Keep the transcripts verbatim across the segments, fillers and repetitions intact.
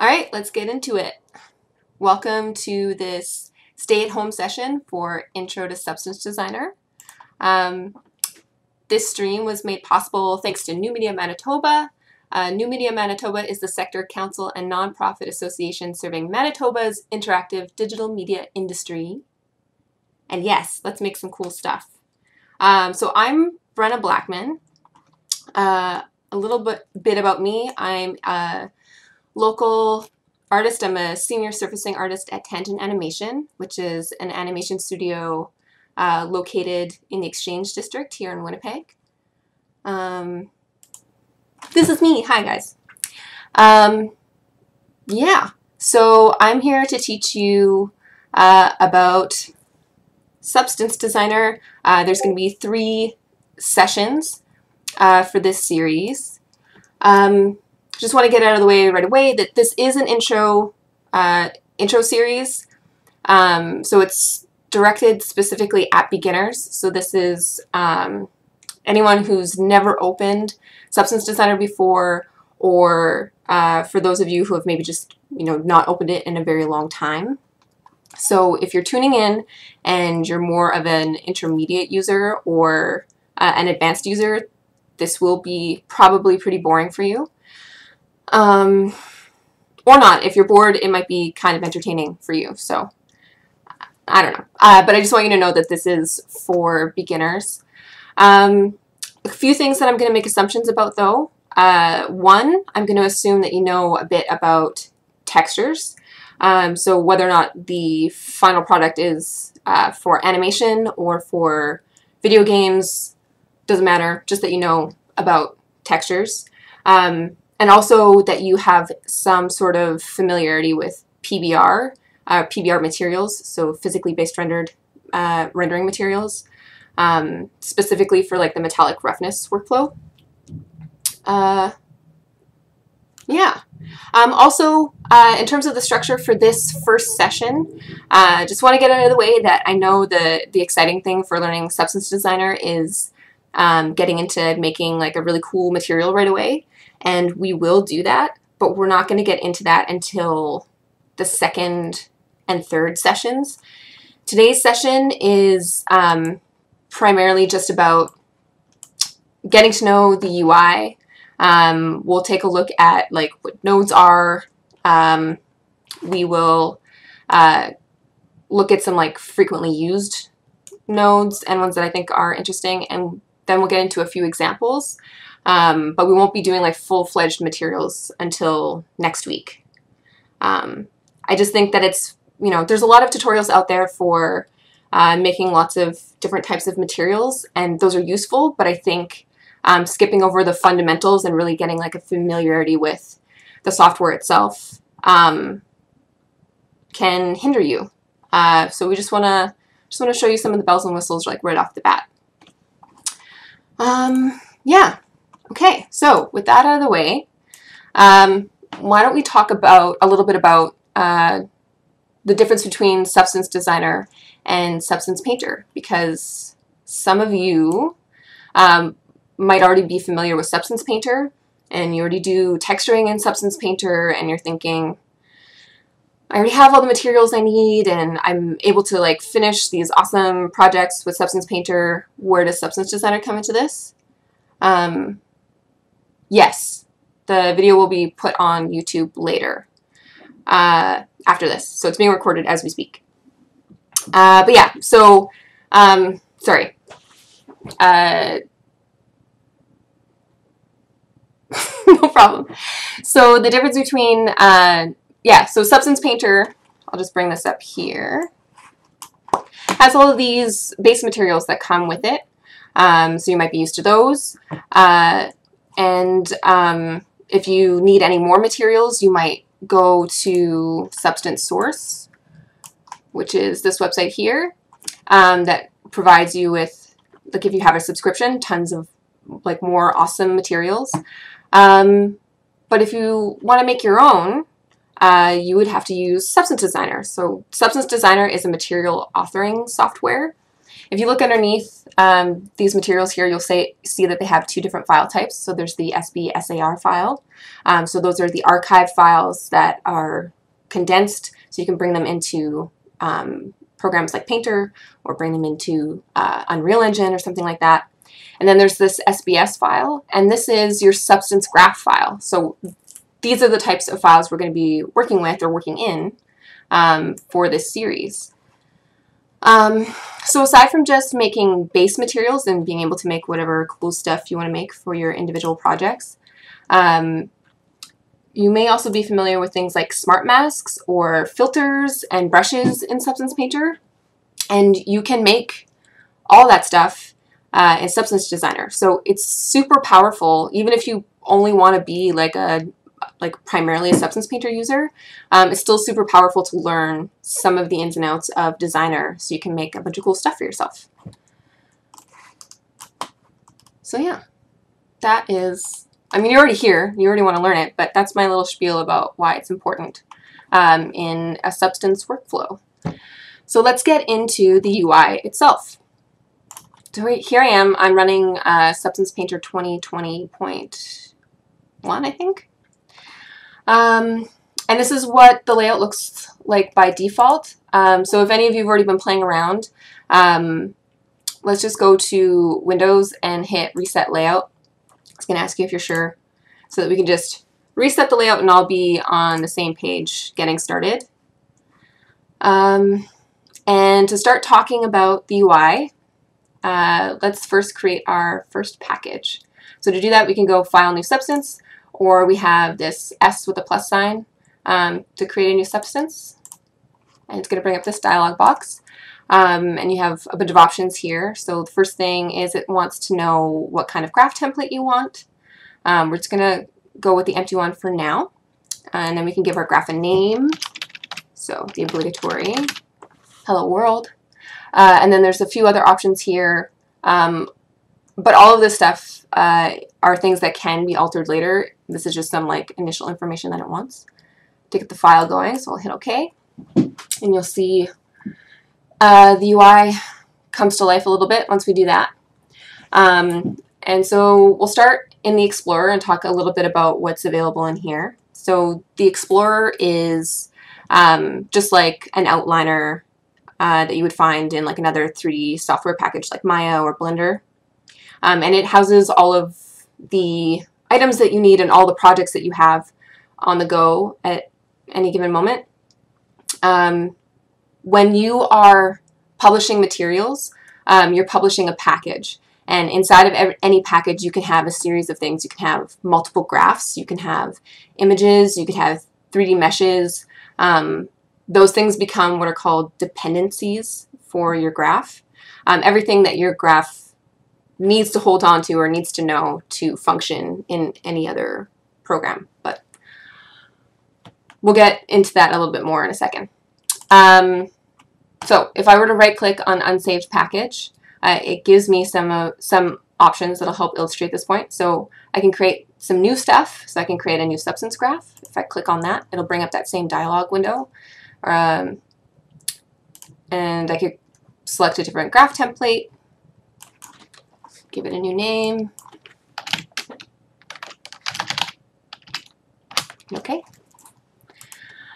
Alright, let's get into it. Welcome to this stay-at-home session for Intro to Substance Designer. Um, this stream was made possible thanks to New Media Manitoba. Uh, New Media Manitoba is the sector council and nonprofit association serving Manitoba's interactive digital media industry. And yes, let's make some cool stuff. Um, so I'm Brenna Blackman. Uh, a little bit, bit about me. I'm a local artist. I'm a senior surfacing artist at Tangent Animation, which is an animation studio uh, located in the Exchange District here in Winnipeg. Um, this is me. Hi, guys. Um, yeah, so I'm here to teach you uh, about Substance Designer. Uh, there's going to be three sessions uh, for this series. Um, just want to get out of the way right away that this is an intro uh, intro series. Um, so it's directed specifically at beginners. So this is um, anyone who's never opened Substance Designer before, or uh, for those of you who have maybe just you know not opened it in a very long time. So if you're tuning in and you're more of an intermediate user or uh, an advanced user, this will be probably pretty boring for you. Um, or not. If you're bored, it might be kind of entertaining for you. So I don't know. Uh, but I just want you to know that this is for beginners. Um, a few things that I'm going to make assumptions about, though. Uh, one, I'm going to assume that you know a bit about textures. Um, so whether or not the final product is uh, for animation or for video games, doesn't matter, just that you know about textures. Um, and also that you have some sort of familiarity with P B R, uh, P B R materials, so physically based rendered uh, rendering materials, um, specifically for like the metallic roughness workflow. Uh, yeah. Um, also, uh, in terms of the structure for this first session, uh, just want to get out of the way that I know the, the exciting thing for learning Substance Designer is um, getting into making like a really cool material right away, and we will do that, but we're not going to get into that until the second and third sessions. Today's session is um, primarily just about getting to know the U I. Um, we'll take a look at like what nodes are. Um, we will uh, look at some like frequently used nodes and ones that I think are interesting, and then we'll get into a few examples. Um, but we won't be doing like full-fledged materials until next week. Um, I just think that it's, you know, there's a lot of tutorials out there for uh, making lots of different types of materials, and those are useful, but I think Um, skipping over the fundamentals and really getting like a familiarity with the software itself um, can hinder you. Uh, so we just want to just want to show you some of the bells and whistles like right off the bat. Um, yeah. Okay. So with that out of the way, um, why don't we talk about a little bit about uh, the difference between Substance Designer and Substance Painter, because some of you Um, might already be familiar with Substance Painter, and you already do texturing in Substance Painter, and you're thinking, I already have all the materials I need, and I'm able to like finish these awesome projects with Substance Painter. Where does Substance Designer come into this? Um, yes, the video will be put on YouTube later uh, after this, so it's being recorded as we speak. Uh, but yeah, so um, sorry. Uh, No problem. So the difference between, uh, yeah, so Substance Painter, I'll just bring this up here, has all of these base materials that come with it. Um, so you might be used to those. Uh, and um, if you need any more materials, you might go to Substance Source, which is this website here um, that provides you with, like if you have a subscription, tons of like more awesome materials. Um, but if you want to make your own, uh, you would have to use Substance Designer. So Substance Designer is a material authoring software. If you look underneath um, these materials here, you'll say, see that they have two different file types. So there's the S B S A R file. Um, so those are the archive files that are condensed, so you can bring them into um, programs like Painter or bring them into uh, Unreal Engine or something like that. And then there's this S B S file, and this is your substance graph file. So these are the types of files we're going to be working with or working in um, for this series. Um, so aside from just making base materials and being able to make whatever cool stuff you want to make for your individual projects, um, you may also be familiar with things like smart masks or filters and brushes in Substance Painter, and you can make all that stuff Uh, in Substance Designer. So it's super powerful, even if you only want to be like a like primarily a Substance Painter user. Um, it's still super powerful to learn some of the ins and outs of Designer, so you can make a bunch of cool stuff for yourself. So yeah, that is, I mean, you're already here, you already want to learn it, but that's my little spiel about why it's important um, in a Substance workflow. So let's get into the U I itself. So here I am, I'm running uh, Substance Painter twenty twenty point one, I think. Um, and this is what the layout looks like by default. Um, so if any of you have already been playing around, um, let's just go to Windows and hit Reset Layout. It's going to ask you if you're sure, so that we can just reset the layout and I'll be on the same page getting started. Um, and to start talking about the U I, Uh, let's first create our first package. So to do that, we can go File, New Substance, or we have this S with a plus sign um, to create a new substance. And it's going to bring up this dialog box. Um, and you have a bunch of options here. So the first thing is it wants to know what kind of graph template you want. Um, we're just going to go with the empty one for now. And then we can give our graph a name. So the obligatory Hello World. Uh, and then there's a few other options here, um, but all of this stuff uh, are things that can be altered later. This is just some like initial information that it wants to get the file going, so I'll hit OK, and you'll see uh, the U I comes to life a little bit once we do that. Um, and so we'll start in the Explorer and talk a little bit about what's available in here. So the Explorer is um, just like an outliner Uh, that you would find in like another three D software package like Maya or Blender. Um, and it houses all of the items that you need and all the projects that you have on the go at any given moment. Um, when you are publishing materials, um, you're publishing a package. And inside of every, any package, you can have a series of things. You can have multiple graphs, you can have images, you can have three D meshes. Um, Those things become what are called dependencies for your graph. Um, everything that your graph needs to hold on to or needs to know to function in any other program. But we'll get into that a little bit more in a second. Um, so if I were to right-click on Unsaved Package, uh, it gives me some, uh, some options that'll help illustrate this point. So I can create some new stuff. So I can create a new substance graph. If I click on that, it'll bring up that same dialog window. Um, and I could select a different graph template, give it a new name. Okay.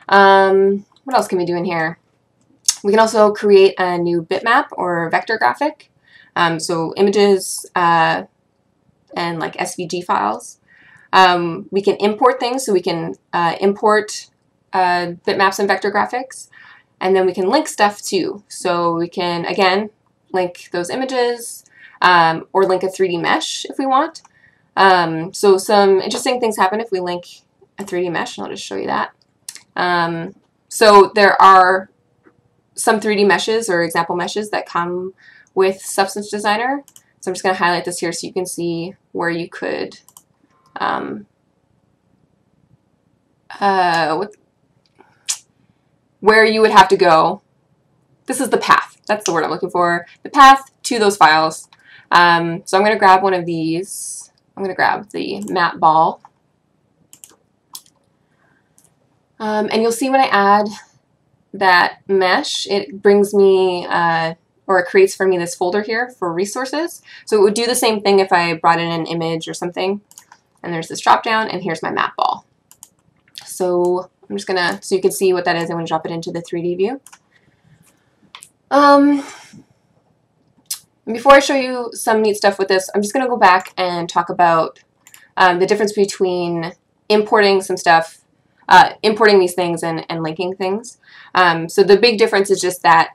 Um, what else can we do in here? We can also create a new bitmap or vector graphic. Um, so images uh, and like S V G files. Um, we can import things, so we can uh, import Uh, bitmaps and vector graphics, and then we can link stuff too. So we can, again, link those images um, or link a three D mesh if we want. Um, so some interesting things happen if we link a three D mesh, and I'll just show you that. Um, so there are some three D meshes or example meshes that come with Substance Designer. So I'm just going to highlight this here so you can see where you could um, uh, what where you would have to go. This is the path. That's the word I'm looking for. The path to those files. Um, so I'm going to grab one of these. I'm going to grab the map ball. Um, and you'll see when I add that mesh, it brings me, uh, or it creates for me this folder here for resources. So it would do the same thing if I brought in an image or something. And there's this drop down, and here's my map ball. So I'm just gonna, so you can see what that is, I'm gonna drop it into the three D view. Um, before I show you some neat stuff with this, I'm just gonna go back and talk about um, the difference between importing some stuff, uh, importing these things and, and linking things. Um, so the big difference is just that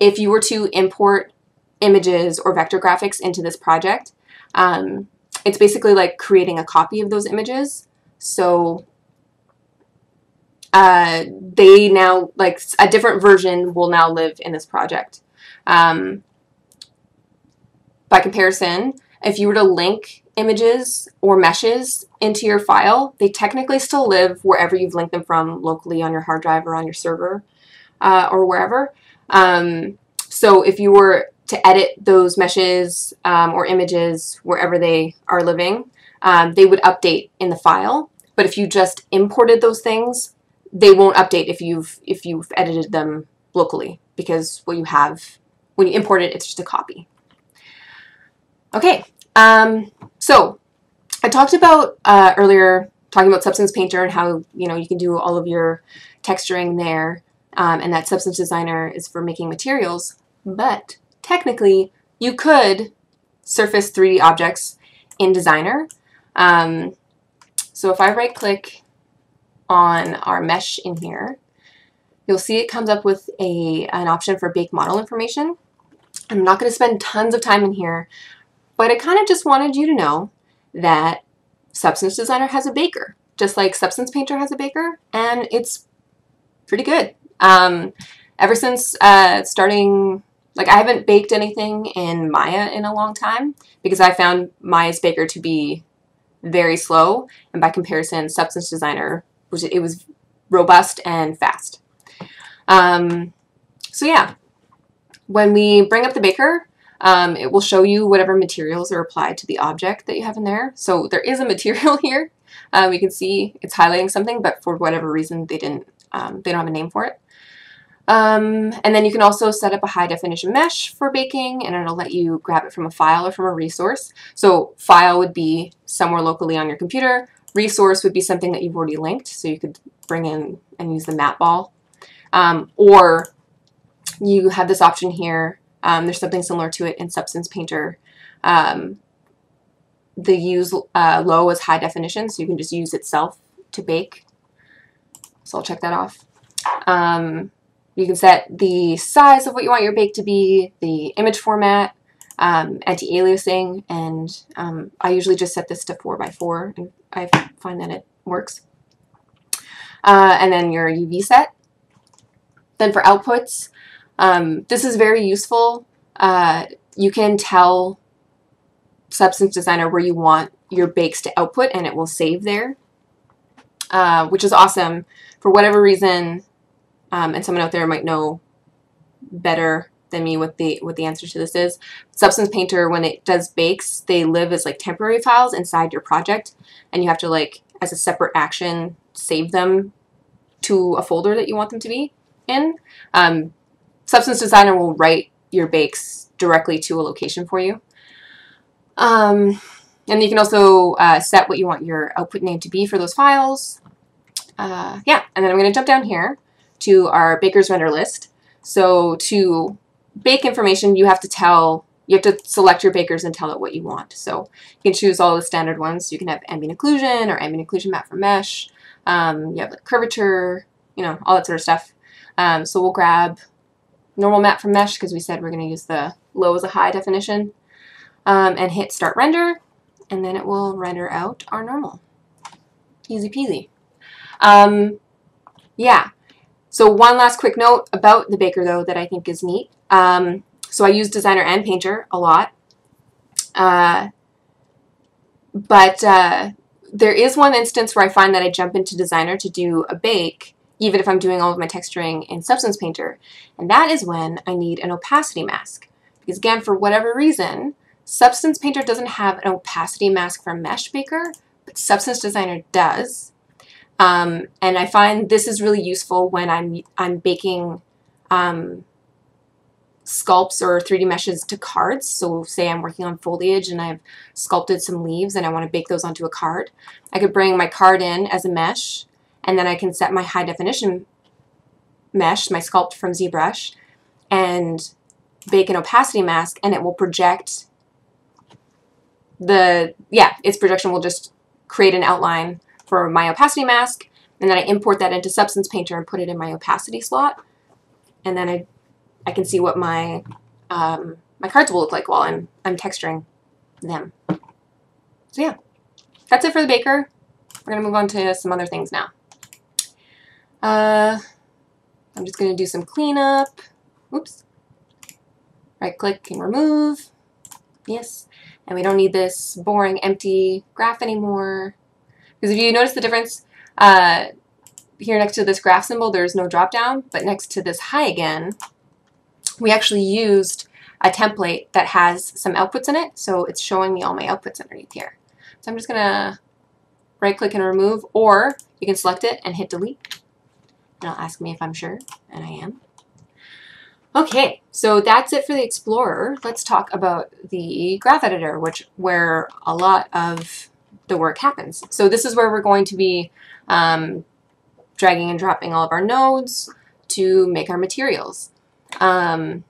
if you were to import images or vector graphics into this project, um, it's basically like creating a copy of those images. So uh, they now, like a different version will now live in this project. Um, by comparison, if you were to link images or meshes into your file, they technically still live wherever you've linked them from locally on your hard drive or on your server uh, or wherever. Um, so if you were to edit those meshes um, or images wherever they are living, um, they would update in the file. But if you just imported those things, they won't update if you've if you've edited them locally, because what you have when you import it, it's just a copy. Okay, um, so I talked about uh, earlier talking about Substance Painter and how you know you can do all of your texturing there, um, and that Substance Designer is for making materials, but technically, you could surface three D objects in Designer. Um, so if I right-click on our mesh in here, you'll see it comes up with a, an option for Bake Model Information. I'm not going to spend tons of time in here, but I kind of just wanted you to know that Substance Designer has a baker, just like Substance Painter has a baker, and it's pretty good. Um, ever since uh, starting... Like, I haven't baked anything in Maya in a long time because I found Maya's baker to be very slow, and by comparison, Substance Designer, which it was robust and fast. Um, so yeah, when we bring up the baker, um, it will show you whatever materials are applied to the object that you have in there. So there is a material here. Um, you can see it's highlighting something, but for whatever reason, they didn't. Um, they don't have a name for it. Um, and then you can also set up a high definition mesh for baking, and it'll let you grab it from a file or from a resource. So file would be somewhere locally on your computer. Resource would be something that you've already linked, so you could bring in and use the map ball. Um, or you have this option here. Um, there's something similar to it in Substance Painter. Um, the use uh, low is high definition, so you can just use itself to bake. So I'll check that off. Um, You can set the size of what you want your bake to be, the image format, um, anti-aliasing, and um, I usually just set this to four by four, and I find that it works. Uh, and then your U V set. Then for outputs, um, this is very useful. Uh, you can tell Substance Designer where you want your bakes to output, and it will save there, uh, which is awesome. For whatever reason, Um, and someone out there might know better than me what the what the answer to this is. Substance Painter, when it does bakes, they live as like temporary files inside your project, and you have to, like, as a separate action, save them to a folder that you want them to be in. Um, Substance Designer will write your bakes directly to a location for you. Um, and you can also uh, set what you want your output name to be for those files. Uh, yeah, and then I'm going to jump down here to our baker's render list. So to bake information, you have to tell, you have to select your bakers and tell it what you want. So you can choose all the standard ones. You can have ambient occlusion or ambient occlusion map for mesh. Um, you have like curvature, you know, all that sort of stuff. Um, so we'll grab normal map for mesh because we said we're going to use the low as a high definition, um, and hit start render, and then it will render out our normal. Easy peasy. Um, yeah. So one last quick note about the baker, though, that I think is neat. Um, so I use Designer and Painter a lot, uh, but uh, there is one instance where I find that I jump into Designer to do a bake, even if I'm doing all of my texturing in Substance Painter, and that is when I need an opacity mask. Because again, for whatever reason, Substance Painter doesn't have an opacity mask for Mesh Baker, but Substance Designer does. Um, and I find this is really useful when I'm, I'm baking um, sculpts or three D meshes to cards. So say I'm working on foliage and I've sculpted some leaves and I want to bake those onto a card. I could bring my card in as a mesh, and then I can set my high definition mesh, my sculpt from ZBrush, and bake an opacity mask, and it will project the, yeah, its projection will just create an outline for my opacity mask, and then I import that into Substance Painter and put it in my opacity slot, and then I, I can see what my um, my cards will look like while I'm, I'm texturing them. So yeah, that's it for the baker. We're going to move on to some other things now. Uh, I'm just going to do some cleanup. Oops. Right click and remove. Yes. And we don't need this boring empty graph anymore. Because if you notice the difference, uh, here next to this graph symbol there's no drop down, but next to this high again we actually used a template that has some outputs in it, so it's showing me all my outputs underneath here. So I'm just going to right click and remove, or you can select it and hit delete. And it'll ask me if I'm sure, and I am. Okay, so that's it for the Explorer. Let's talk about the graph editor, which where a lot of the work happens. So this is where we're going to be um, dragging and dropping all of our nodes to make our materials. Um,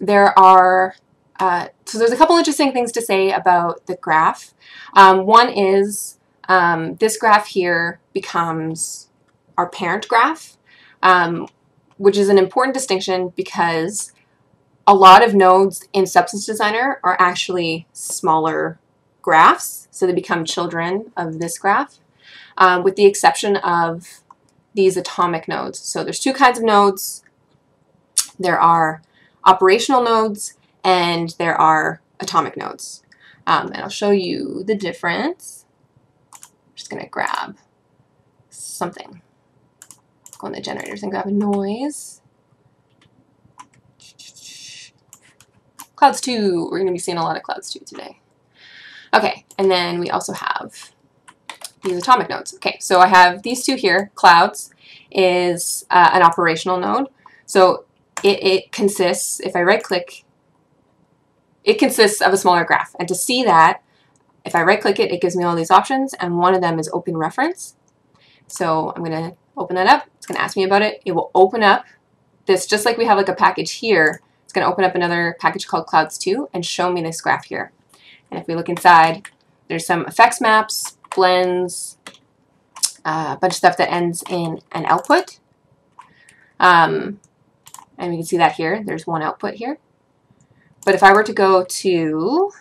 there are uh, so there's a couple interesting things to say about the graph. Um, one is um, this graph here becomes our parent graph. Um, which is an important distinction because a lot of nodes in Substance Designer are actually smaller graphs, so they become children of this graph, um, with the exception of these atomic nodes. So there's two kinds of nodes. There are operational nodes and there are atomic nodes. Um, and I'll show you the difference. I'm just gonna grab something. Go in the generators and grab a noise. Clouds two. We're going to be seeing a lot of clouds two today. Okay, and then we also have these atomic nodes. Okay, so I have these two here. Clouds is uh, an operational node. So it, it consists, if I right click, it consists of a smaller graph. And to see that, if I right click it, it gives me all these options, and one of them is open reference. So I'm going to open that up. It's going to ask me about it. It will open up this, just like we have like a package here. It's going to open up another package called Clouds two and show me this graph here. And if we look inside, there's some effects maps, blends, uh, a bunch of stuff that ends in an output. Um, and we can see that here. There's one output here. But if I were to go to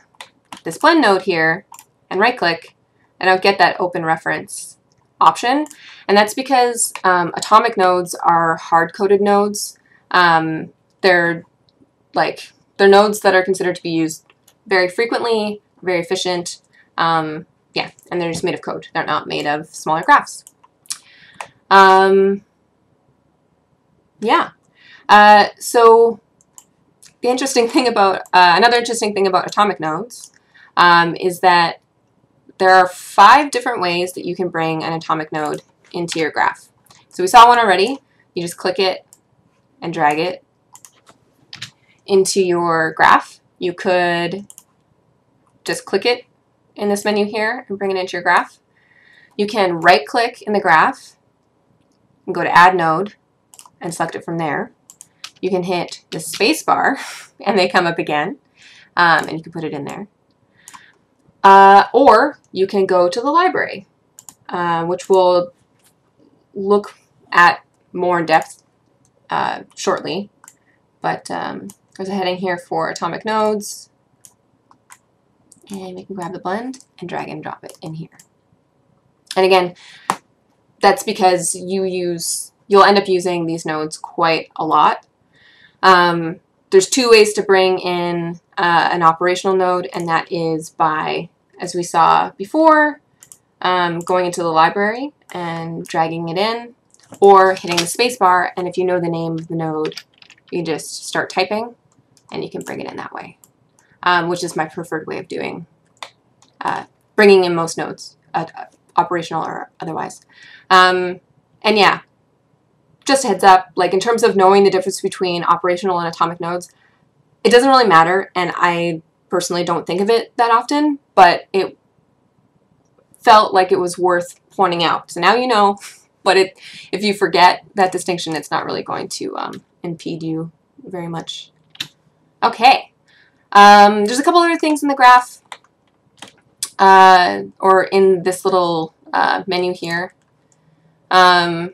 this blend node here and right click, and I would get that open reference option, and that's because um, atomic nodes are hard-coded nodes. Um, they're like they're nodes that are considered to be used very frequently, very efficient. Um, yeah, and they're just made of code. They're not made of smaller graphs. Um, yeah. Uh, so the interesting thing about uh, another interesting thing about atomic nodes um, is that there are five different ways that you can bring an atomic node into your graph. So we saw one already. You just click it and drag it into your graph. You could just click it in this menu here and bring it into your graph. You can right-click in the graph and go to Add Node and select it from there. You can hit the space bar and they come up again, um, and you can put it in there. Uh, or you can go to the library, uh, which we'll look at more in depth uh, shortly. But um, there's a heading here for atomic nodes, and we can grab the blend and drag and drop it in here. And again, that's because you use you'll end up using these nodes quite a lot. Um, there's two ways to bring in uh, an operational node, and that is by, as we saw before, um, going into the library and dragging it in, or hitting the spacebar, and if you know the name of the node, you just start typing and you can bring it in that way, um, which is my preferred way of doing, uh, bringing in most nodes, uh, operational or otherwise. Um, and yeah, just a heads up, like in terms of knowing the difference between operational and atomic nodes, it doesn't really matter, and I personally don't think of it that often, but it felt like it was worth pointing out. So now you know, but it, if you forget that distinction, it's not really going to um, impede you very much. Okay, um, there's a couple other things in the graph, uh, or in this little uh, menu here. Um,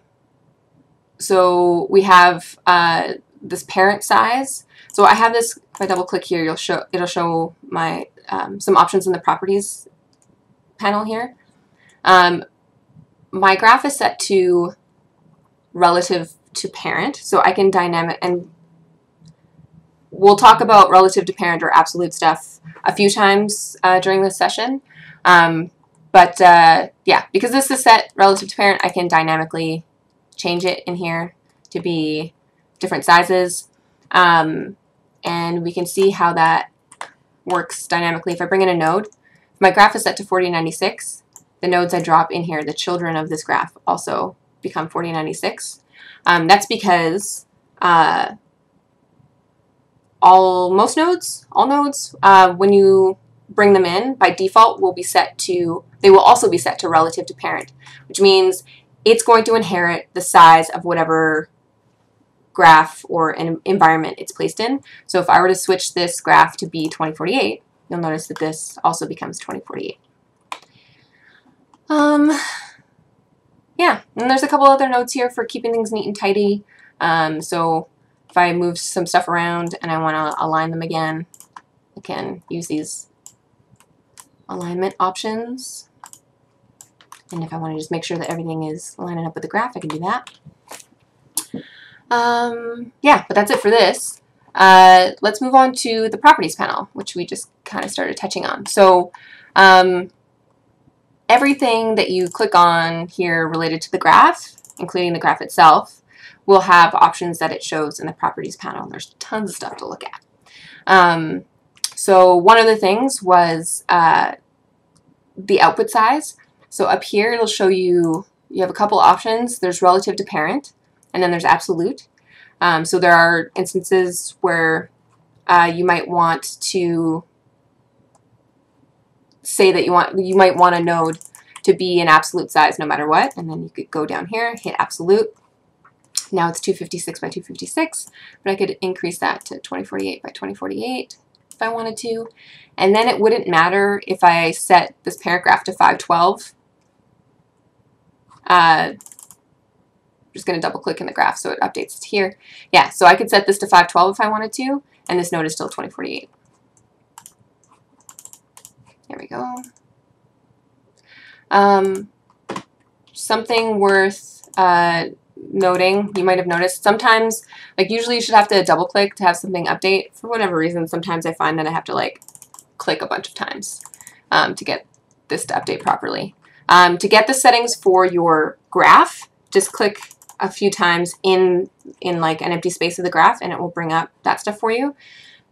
so we have uh, this parent size. So I have this, if I double click here, you'll show, it'll show my um, some options in the properties panel here. Um, my graph is set to relative to parent, so I can dynamic, and we'll talk about relative to parent or absolute stuff a few times uh, during this session. Um, but uh, yeah, because this is set relative to parent, I can dynamically change it in here to be different sizes. Um, and we can see how that works dynamically. If I bring in a node, if my graph is set to forty ninety-six, the nodes I drop in here, the children of this graph, also become forty ninety-six. Um, that's because uh, all most nodes, all nodes, uh, when you bring them in, by default will be set to, they will also be set to relative to parent, which means it's going to inherit the size of whatever graph or an environment it's placed in. So if I were to switch this graph to be twenty forty-eight, you'll notice that this also becomes twenty forty-eight. Um, yeah, and there's a couple other notes here for keeping things neat and tidy. Um, so if I move some stuff around and I want to align them again, I can use these alignment options. And if I want to just make sure that everything is lining up with the graph, I can do that. Um, yeah, but that's it for this. Uh, let's move on to the properties panel, which we just kind of started touching on. So um, everything that you click on here related to the graph, including the graph itself, will have options that it shows in the properties panel. There's tons of stuff to look at. Um, so one of the things was uh, the output size. So up here it'll show you, you have a couple options. There's relative to parent, and then there's absolute. Um, so there are instances where uh, you might want to say that you want you might want a node to be an absolute size no matter what, and then you could go down here, hit absolute. Now it's two fifty-six by two fifty-six, but I could increase that to twenty forty-eight by twenty forty-eight if I wanted to. And then it wouldn't matter if I set this parent graph to five twelve. Uh, Just going to double click in the graph so it updates here. Yeah, so I could set this to five twelve if I wanted to, and this node is still twenty forty-eight. There we go. Um, something worth uh, noting, you might have noticed, sometimes, like usually you should have to double click to have something update. For whatever reason, sometimes I find that I have to like click a bunch of times um, to get this to update properly. Um, to get the settings for your graph, just click a few times in in like an empty space of the graph, and it will bring up that stuff for you.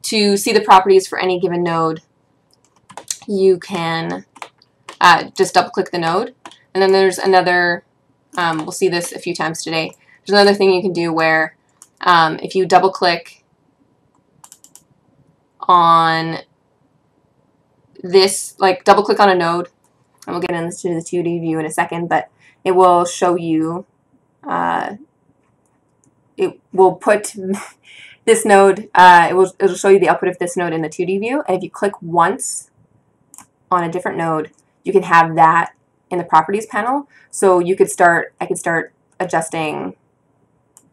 To see the properties for any given node, you can uh, just double click the node, and then there's another, um, we'll see this a few times today, there's another thing you can do where um, if you double click on this, like double click on a node, and we'll get into the two D view in a second, but it will show you, uh, it will put this node, uh, it will it'll show you the output of this node in the two D view, and if you click once on a different node, you can have that in the properties panel. So you could start, I could start adjusting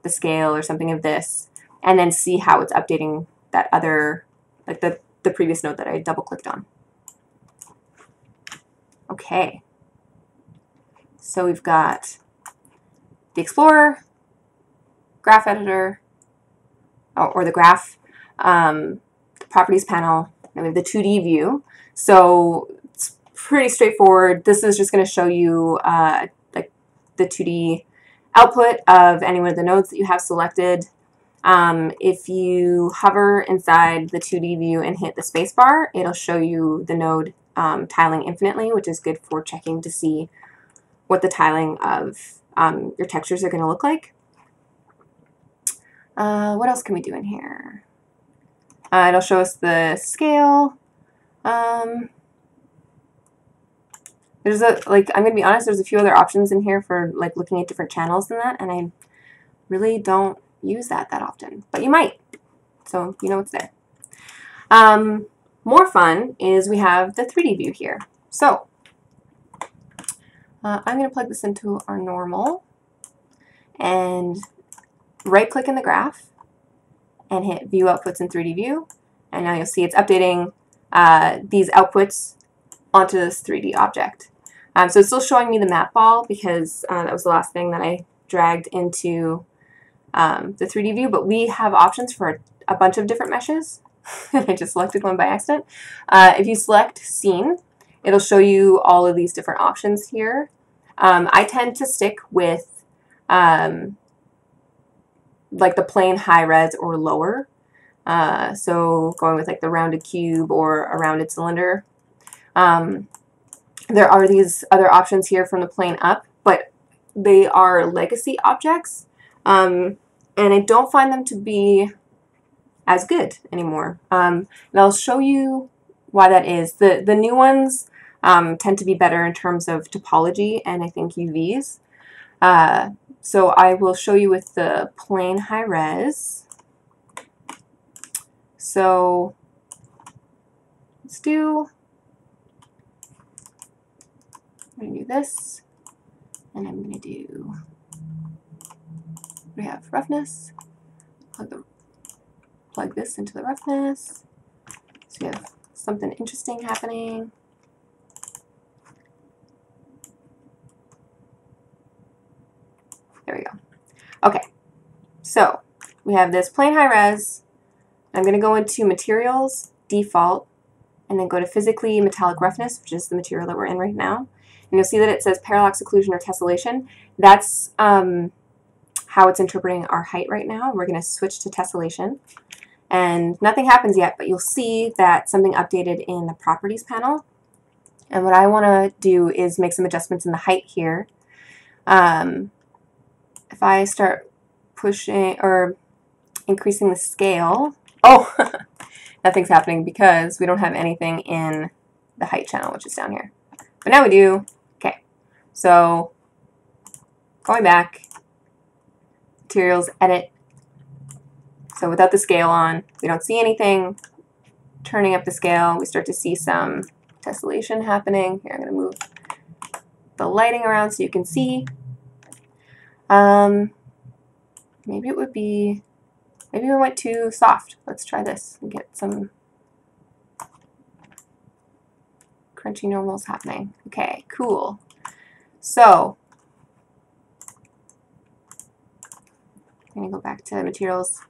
the scale or something of this, and then see how it's updating that other, like the, the previous node that I double clicked on. Okay. So we've got the Explorer, Graph Editor, or the graph, um, the Properties panel, and we have the two D view. So it's pretty straightforward. This is just going to show you uh, like the two D output of any one of the nodes that you have selected. Um, if you hover inside the two D view and hit the spacebar, it'll show you the node um, tiling infinitely, which is good for checking to see what the tiling of um, your textures are going to look like. Uh, what else can we do in here? Uh, it'll show us the scale. Um, there's a, like, I'm going to be honest, there's a few other options in here for, like, looking at different channels and that, and I really don't use that that often. But you might, so you know it's there. Um, more fun is we have the three D view here. So, uh, I'm going to plug this into our normal, and right-click in the graph, and hit View Outputs in three D View, and now you'll see it's updating uh, these outputs onto this three D object. Um, so it's still showing me the map ball because uh, that was the last thing that I dragged into um, the three D view, but we have options for a bunch of different meshes. I just selected one by accident. Uh, if you select Scene, it'll show you all of these different options here. Um, I tend to stick with um, like the plain high res or lower. Uh, so going with like the rounded cube or a rounded cylinder. Um, there are these other options here from the plane up, but they are legacy objects, um, and I don't find them to be as good anymore. Um, and I'll show you why that is. The, the new ones um, tend to be better in terms of topology and I think U Vs. Uh, so I will show you with the plain high res. So let's do... I'm going to do this, and I'm going to do, we have roughness, plug, the, plug this into the roughness, so we have something interesting happening. There we go. Okay, so we have this plain high res. I'm going to go into materials, default, and then go to physically metallic roughness, which is the material that we're in right now. And you'll see that it says parallax occlusion or tessellation. That's um, how it's interpreting our height right now. We're going to switch to tessellation. And nothing happens yet, but you'll see that something updated in the properties panel. And what I want to do is make some adjustments in the height here. Um, if I start pushing or increasing the scale, oh, nothing's happening because we don't have anything in the height channel, which is down here. But now we do. Okay, so going back, materials, edit. So without the scale on, we don't see anything. Turning up the scale, we start to see some tessellation happening. Here, I'm going to move the lighting around so you can see. Um, maybe it would be, maybe we went too soft. Let's try this and get some crunchy normals happening. Okay, cool. So I'm gonna go back to materials.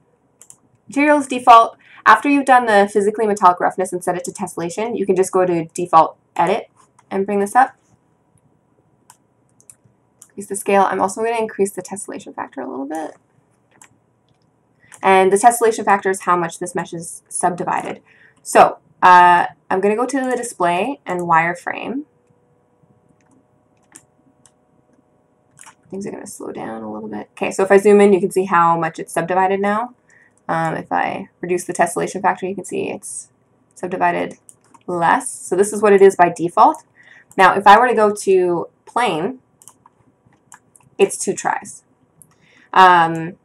Materials default. After you've done the physically metallic roughness and set it to tessellation, you can just go to default edit and bring this up. Increase the scale. I'm also gonna increase the tessellation factor a little bit. And the tessellation factor is how much this mesh is subdivided. So Uh, I'm going to go to the display and wireframe. Things are going to slow down a little bit. Okay, so if I zoom in, you can see how much it's subdivided now. Um, if I reduce the tessellation factor, you can see it's subdivided less. So this is what it is by default. Now, if I were to go to plane, it's two tries. Um,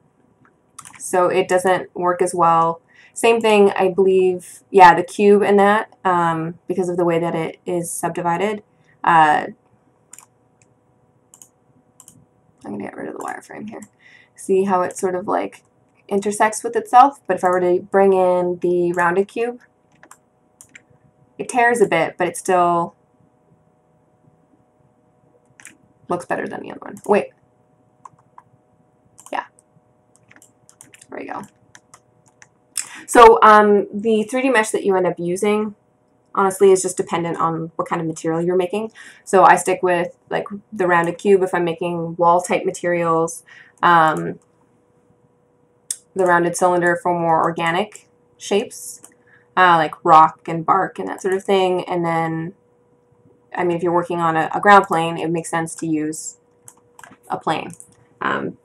so it doesn't work as well. Same thing, I believe, yeah, the cube and that, um, because of the way that it is subdivided. Uh, I'm going to get rid of the wireframe here. See how it sort of like intersects with itself, but if I were to bring in the rounded cube, it tears a bit, but it still looks better than the other one. Wait. Yeah. There we go. So um, the three D mesh that you end up using, honestly, is just dependent on what kind of material you're making. So I stick with like the rounded cube if I'm making wall-type materials, um, the rounded cylinder for more organic shapes, uh, like rock and bark and that sort of thing. And then, I mean, if you're working on a, a ground plane, it makes sense to use a plane. Um,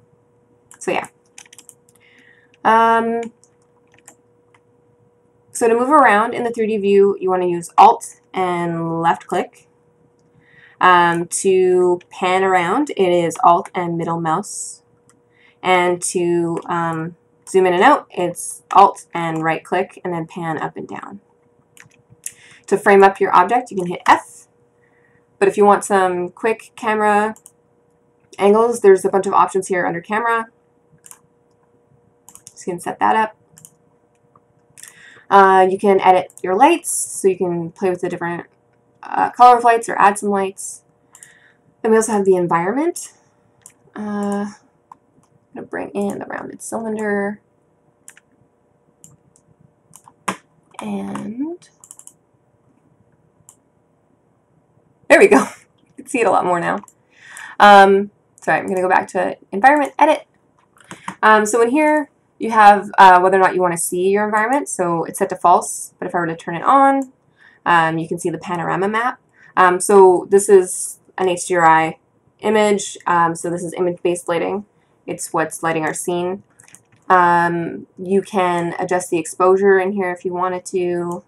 so yeah. Um, So to move around in the three D view, you want to use Alt and left click. Um, to pan around, it is Alt and middle mouse. And to um, zoom in and out, it's Alt and right click, and then pan up and down. To frame up your object, you can hit F. But if you want some quick camera angles, there's a bunch of options here under camera. So you can set that up. Uh, you can edit your lights, so you can play with the different uh, color of lights or add some lights. Then we also have the environment. Uh, I'm going to bring in the rounded cylinder. And there we go. You can see it a lot more now. Um, sorry, I'm going to go back to environment, edit. Um, so in here, you have uh, whether or not you want to see your environment, so it's set to false, but if I were to turn it on, um, you can see the panorama map. Um, so this is an H D R I image, um, so this is image-based lighting. It's what's lighting our scene. Um, you can adjust the exposure in here if you wanted to,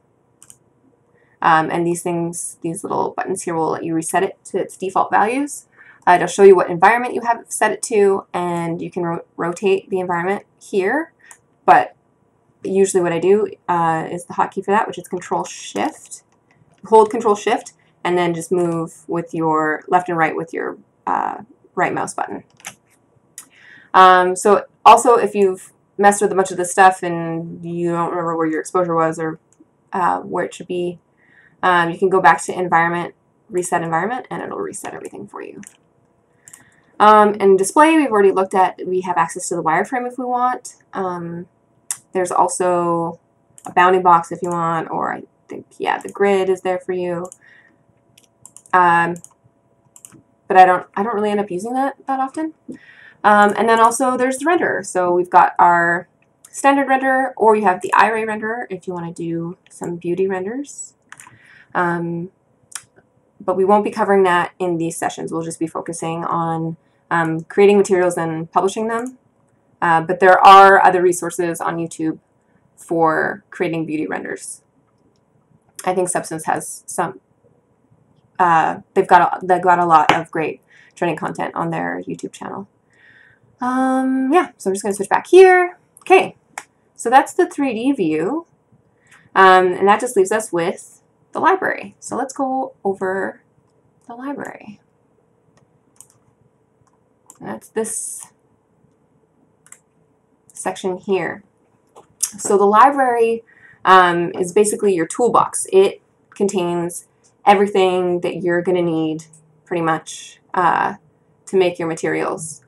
um, and these things, these little buttons here will let you reset it to its default values. Uh, it'll show you what environment you have set it to, and you can ro rotate the environment here, but usually what I do uh, is the hotkey for that, which is Control-Shift. Hold Control-Shift, and then just move with your left and right with your uh, right mouse button. Um, so also, if you've messed with a bunch of this stuff and you don't remember where your exposure was or uh, where it should be, um, you can go back to Environment, Reset Environment, and it'll reset everything for you. Um, and display, we've already looked at, we have access to the wireframe if we want. Um, there's also a bounding box if you want, or I think, yeah, the grid is there for you. Um, but I don't, I don't really end up using that that often. Um, and then also there's the renderer. So we've got our standard renderer, or you have the Iray renderer if you want to do some beauty renders. Um, but we won't be covering that in these sessions. We'll just be focusing on Um, creating materials and publishing them, uh, but there are other resources on YouTube for creating beauty renders. I think Substance has some, uh, they've got a, they've got a lot of great training content on their YouTube channel. Um, yeah, so I'm just going to switch back here. Okay, so that's the three D view, um, and that just leaves us with the library. So let's go over the library. That's this section here. So the library um, is basically your toolbox. It contains everything that you're going to need pretty much uh, to make your materials.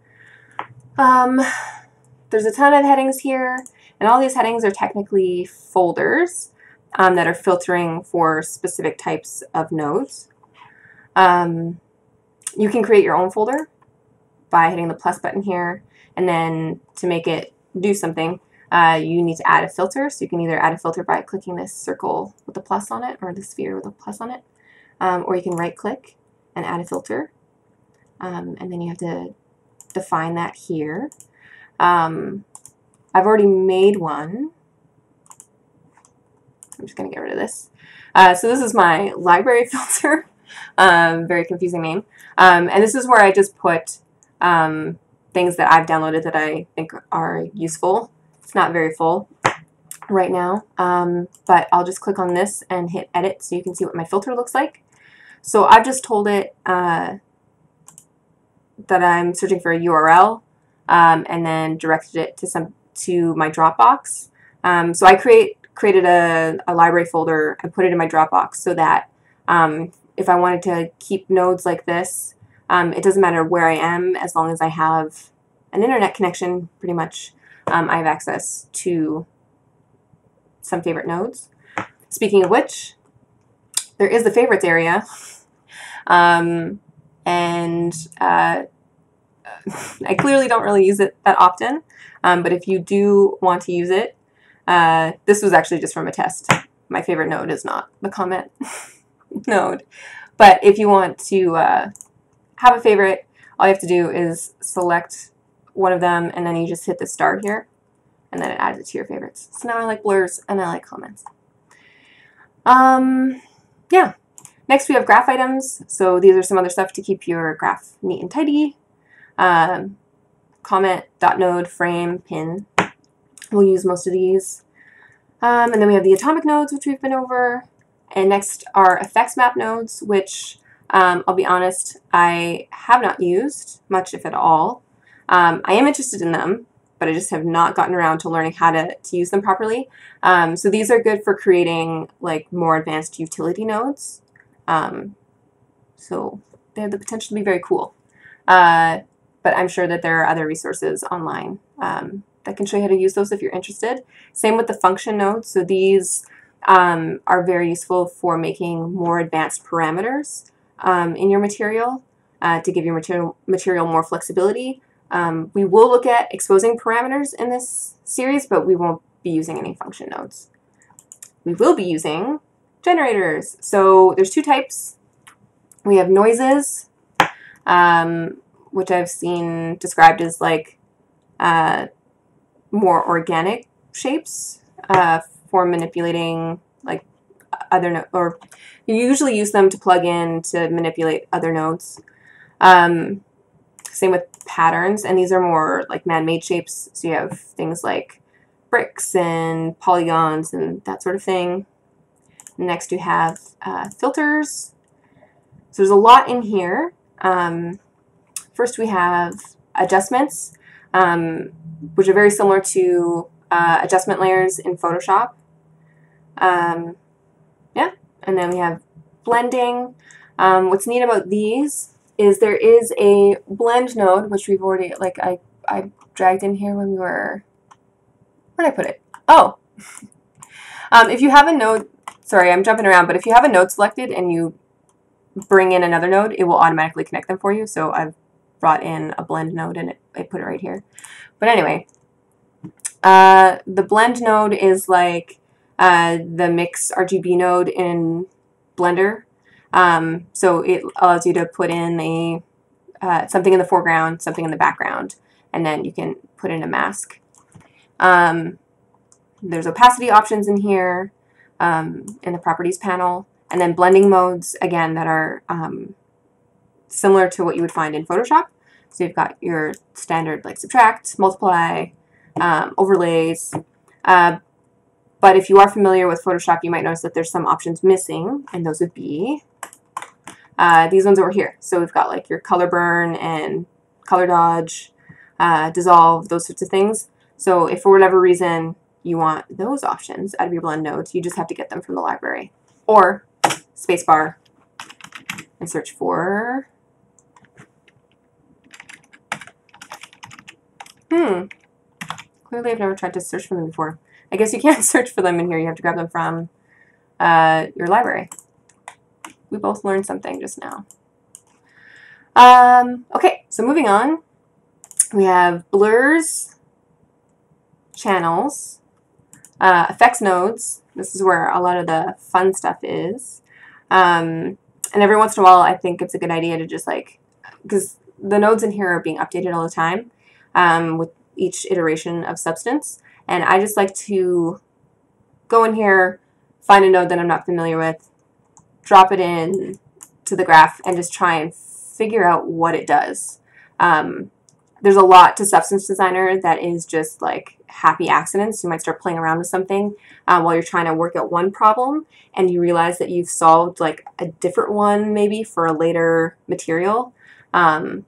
Um, there's a ton of headings here, and all these headings are technically folders um, that are filtering for specific types of nodes. Um, you can create your own folder by hitting the plus button here, and then to make it do something, uh, you need to add a filter. So you can either add a filter by clicking this circle with a plus on it, or the sphere with a plus on it, um, or you can right click and add a filter, um, and then you have to define that here. Um, I've already made one. I'm just going to get rid of this. Uh, so this is my library filter, um, very confusing name, um, and this is where I just put Um, things that I've downloaded that I think are useful. It's not very full right now, um, but I'll just click on this and hit edit so you can see what my filter looks like. So I've just told it uh, that I'm searching for a U R L, um, and then directed it to some to my Dropbox. Um, so I create created a, a library folder and put it in my Dropbox so that um, if I wanted to keep nodes like this, Um, it doesn't matter where I am, as long as I have an internet connection, pretty much, um, I have access to some favorite nodes. Speaking of which, there is the favorites area, um, and uh, I clearly don't really use it that often, um, but if you do want to use it, uh, this was actually just from a test. My favorite node is not the comment node, but if you want to uh, have a favorite, all you have to do is select one of them, and then you just hit the star here, and then it adds it to your favorites. So now I like blurs, and I like comments. Um, yeah. Next we have graph items. So these are some other stuff to keep your graph neat and tidy. Um, comment, dot node, frame, pin. We'll use most of these. Um, and then we have the atomic nodes, which we've been over. And next are effects map nodes, which um, I'll be honest, I have not used much, if at all. Um, I am interested in them, but I just have not gotten around to learning how to, to use them properly. Um, so these are good for creating like more advanced utility nodes. Um, so they have the potential to be very cool. Uh, but I'm sure that there are other resources online um, that can show you how to use those if you're interested. Same with the function nodes. So these um, are very useful for making more advanced parameters um, in your material uh, to give your material, material more flexibility. Um, we will look at exposing parameters in this series, but we won't be using any function nodes. We will be using generators. So there's two types. We have noises, um, which I've seen described as like uh, more organic shapes uh, for manipulating like other nodes, or you usually use them to plug in to manipulate other nodes. Um, same with patterns, and these are more like man-made shapes. So you have things like bricks and polygons and that sort of thing. Next you have uh, filters. So there's a lot in here. Um, first we have adjustments, um, which are very similar to uh, adjustment layers in Photoshop. Um, yeah, and then we have blending. Um, what's neat about these is there is a blend node, which we've already, like I, I dragged in here when we were, where did I put it? Oh, um, if you have a node, sorry, I'm jumping around, but if you have a node selected and you bring in another node, it will automatically connect them for you. So I've brought in a blend node and it, I put it right here. But anyway, uh, the blend node is like uh, the mix R G B node in Blender. Um, so it allows you to put in a uh, something in the foreground, something in the background, and then you can put in a mask. Um, there's opacity options in here. Um, in the properties panel, and then blending modes again that are um, similar to what you would find in Photoshop. So you've got your standard like subtract, multiply, um, overlays. Uh, but if you are familiar with Photoshop, you might notice that there's some options missing, and those would be uh, these ones over here. So we've got like your color burn and color dodge, uh, dissolve, those sorts of things. So if for whatever reason you want those options out of your blend nodes, you just have to get them from the library. Or spacebar and search for, hmm, clearly I've never tried to search for them before. I guess you can't search for them in here, you have to grab them from uh, your library. We both learned something just now. Um, okay, so moving on, we have blurs, channels, Uh, effects nodes. This is where a lot of the fun stuff is. Um, and every once in a while, I think it's a good idea to just like, because the nodes in here are being updated all the time um, with each iteration of Substance. And I just like to go in here, find a node that I'm not familiar with, drop it in to the graph, and just try and figure out what it does. Um, There's a lot to Substance Designer that is just like happy accidents. You might start playing around with something uh, while you're trying to work out one problem, and you realize that you've solved like a different one maybe for a later material. Um,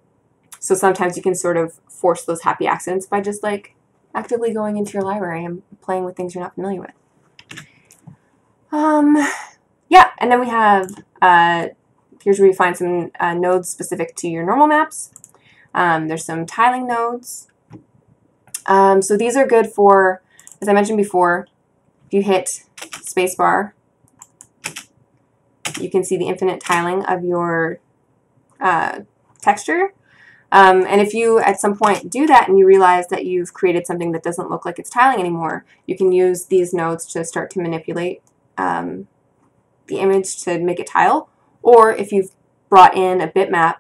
so sometimes you can sort of force those happy accidents by just like actively going into your library and playing with things you're not familiar with. Um, yeah, and then we have, uh, here's where you find some uh, nodes specific to your normal maps. Um, there's some tiling nodes. Um, so these are good for, as I mentioned before, if you hit spacebar, you can see the infinite tiling of your uh, texture. Um, and if you at some point do that and you realize that you've created something that doesn't look like it's tiling anymore, you can use these nodes to start to manipulate um, the image to make it tile. Or if you've brought in a bitmap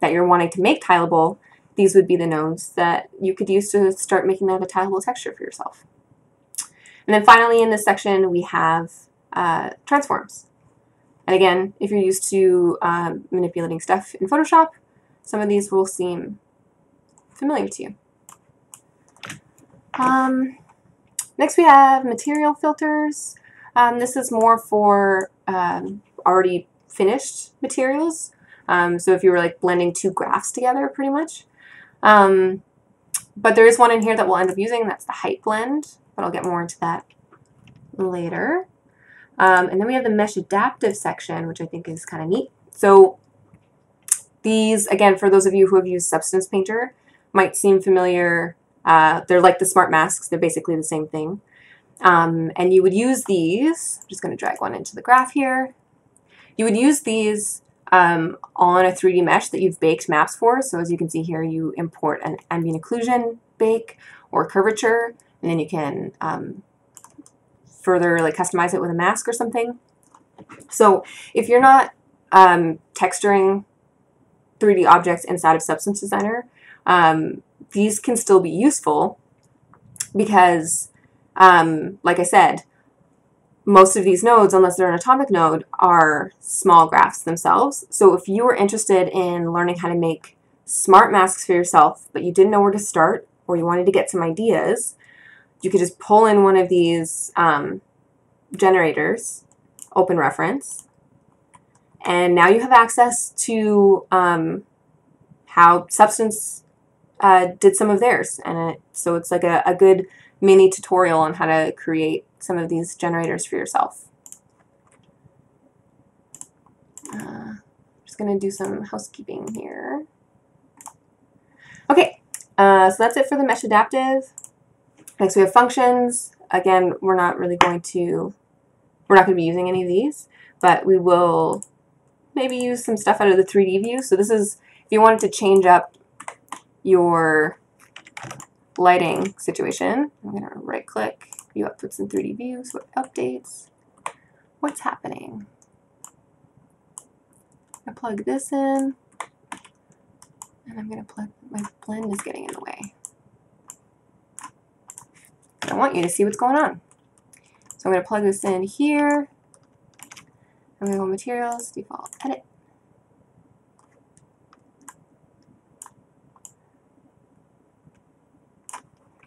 that you're wanting to make tileable, these would be the nodes that you could use to start making that a tileable texture for yourself. And then finally in this section we have uh, transforms. And again, if you're used to um, manipulating stuff in Photoshop, some of these will seem familiar to you. Um, next we have material filters. Um, this is more for um, already finished materials. Um, so if you were like blending two graphs together pretty much. Um, but there is one in here that we'll end up using, that's the height blend, but I'll get more into that later. Um, and then we have the mesh adaptive section, which I think is kind of neat. So these, again, for those of you who have used Substance Painter, might seem familiar. Uh, they're like the smart masks, they're basically the same thing. Um, and you would use these, I'm just going to drag one into the graph here. You would use these um, on a three D mesh that you've baked maps for. So as you can see here, you import an ambient occlusion bake or curvature, and then you can um, further like customize it with a mask or something. So if you're not um, texturing three D objects inside of Substance Designer, um, these can still be useful because, um, like I said, most of these nodes, unless they're an atomic node, are small graphs themselves. So if you were interested in learning how to make smart masks for yourself, but you didn't know where to start or you wanted to get some ideas, you could just pull in one of these um, generators, open reference, and now you have access to um, how Substance uh, did some of theirs. And it, so it's like a, a good mini tutorial on how to create some of these generators for yourself. Uh, just going to do some housekeeping here. Okay, uh, so that's it for the mesh adaptive. Next we have functions. Again, we're not really going to, we're not going to be using any of these, but we will maybe use some stuff out of the three D view. So this is, if you wanted to change up your lighting situation, I'm going to right click, view outputs in three D view, so it updates what's happening. I plug this in, and I'm going to plug, my blend is getting in the way. I want you to see what's going on. So I'm going to plug this in here. I'm going to go materials, default, edit.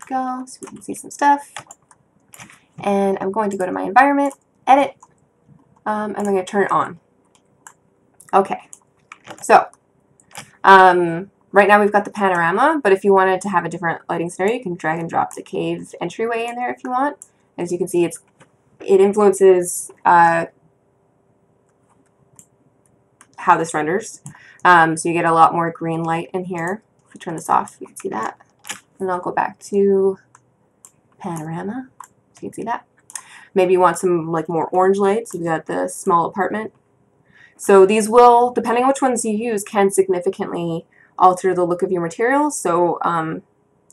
Go, so we can see some stuff. And I'm going to go to my environment, edit, um, and I'm going to turn it on. Okay, so um, right now we've got the panorama, but if you wanted to have a different lighting scenario, you can drag and drop the cave entryway in there if you want. As you can see, it's it influences uh, how this renders. Um, so you get a lot more green light in here. If we turn this off, you can see that. And I'll go back to panorama, so you can see that. Maybe you want some like more orange light, so you've got the small apartment. So these will, depending on which ones you use, can significantly alter the look of your materials. So um,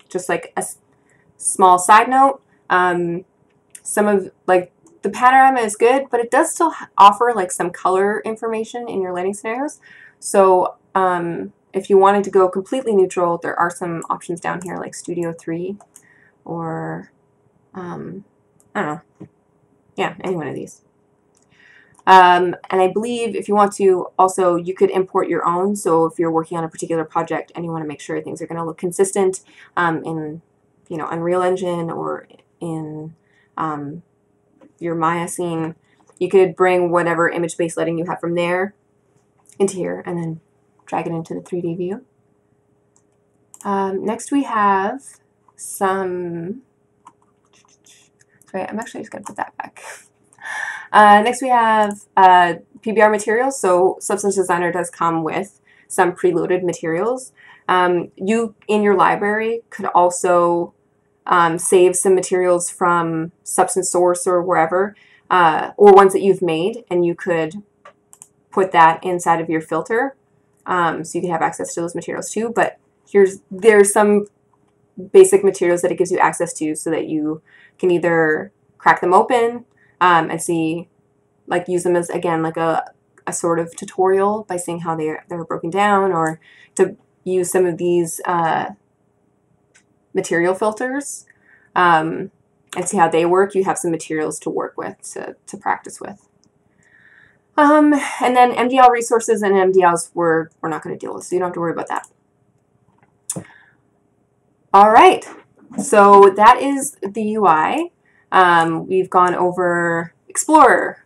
just like a s small side note, um, some of like the panorama is good, but it does still offer like some color information in your lighting scenarios. So um, if you wanted to go completely neutral, there are some options down here like Studio three or um, I don't know, yeah, any one of these. Um, and I believe if you want to also, you could import your own. So if you're working on a particular project and you want to make sure things are going to look consistent um, in, you know, Unreal Engine or in um, your Maya scene, you could bring whatever image-based lighting you have from there into here and then drag it into the three D view. Um, next we have some, sorry, I'm actually just going to put that back. Uh, next we have uh, P B R materials. So Substance Designer does come with some preloaded materials. Um, you, in your library, could also um, save some materials from Substance Source or wherever, uh, or ones that you've made, and you could put that inside of your filter. Um, so you could have access to those materials too, but here's, there's some basic materials that it gives you access to so that you can either crack them open, Um, and see, like use them as, again, like a, a sort of tutorial by seeing how they're, they're broken down, or to use some of these uh, material filters um, and see how they work, you have some materials to work with, to, to practice with. Um, and then M D L resources and M D Ls we're, we're not going to deal with, so you don't have to worry about that. All right, so that is the U I. Um, we've gone over Explorer,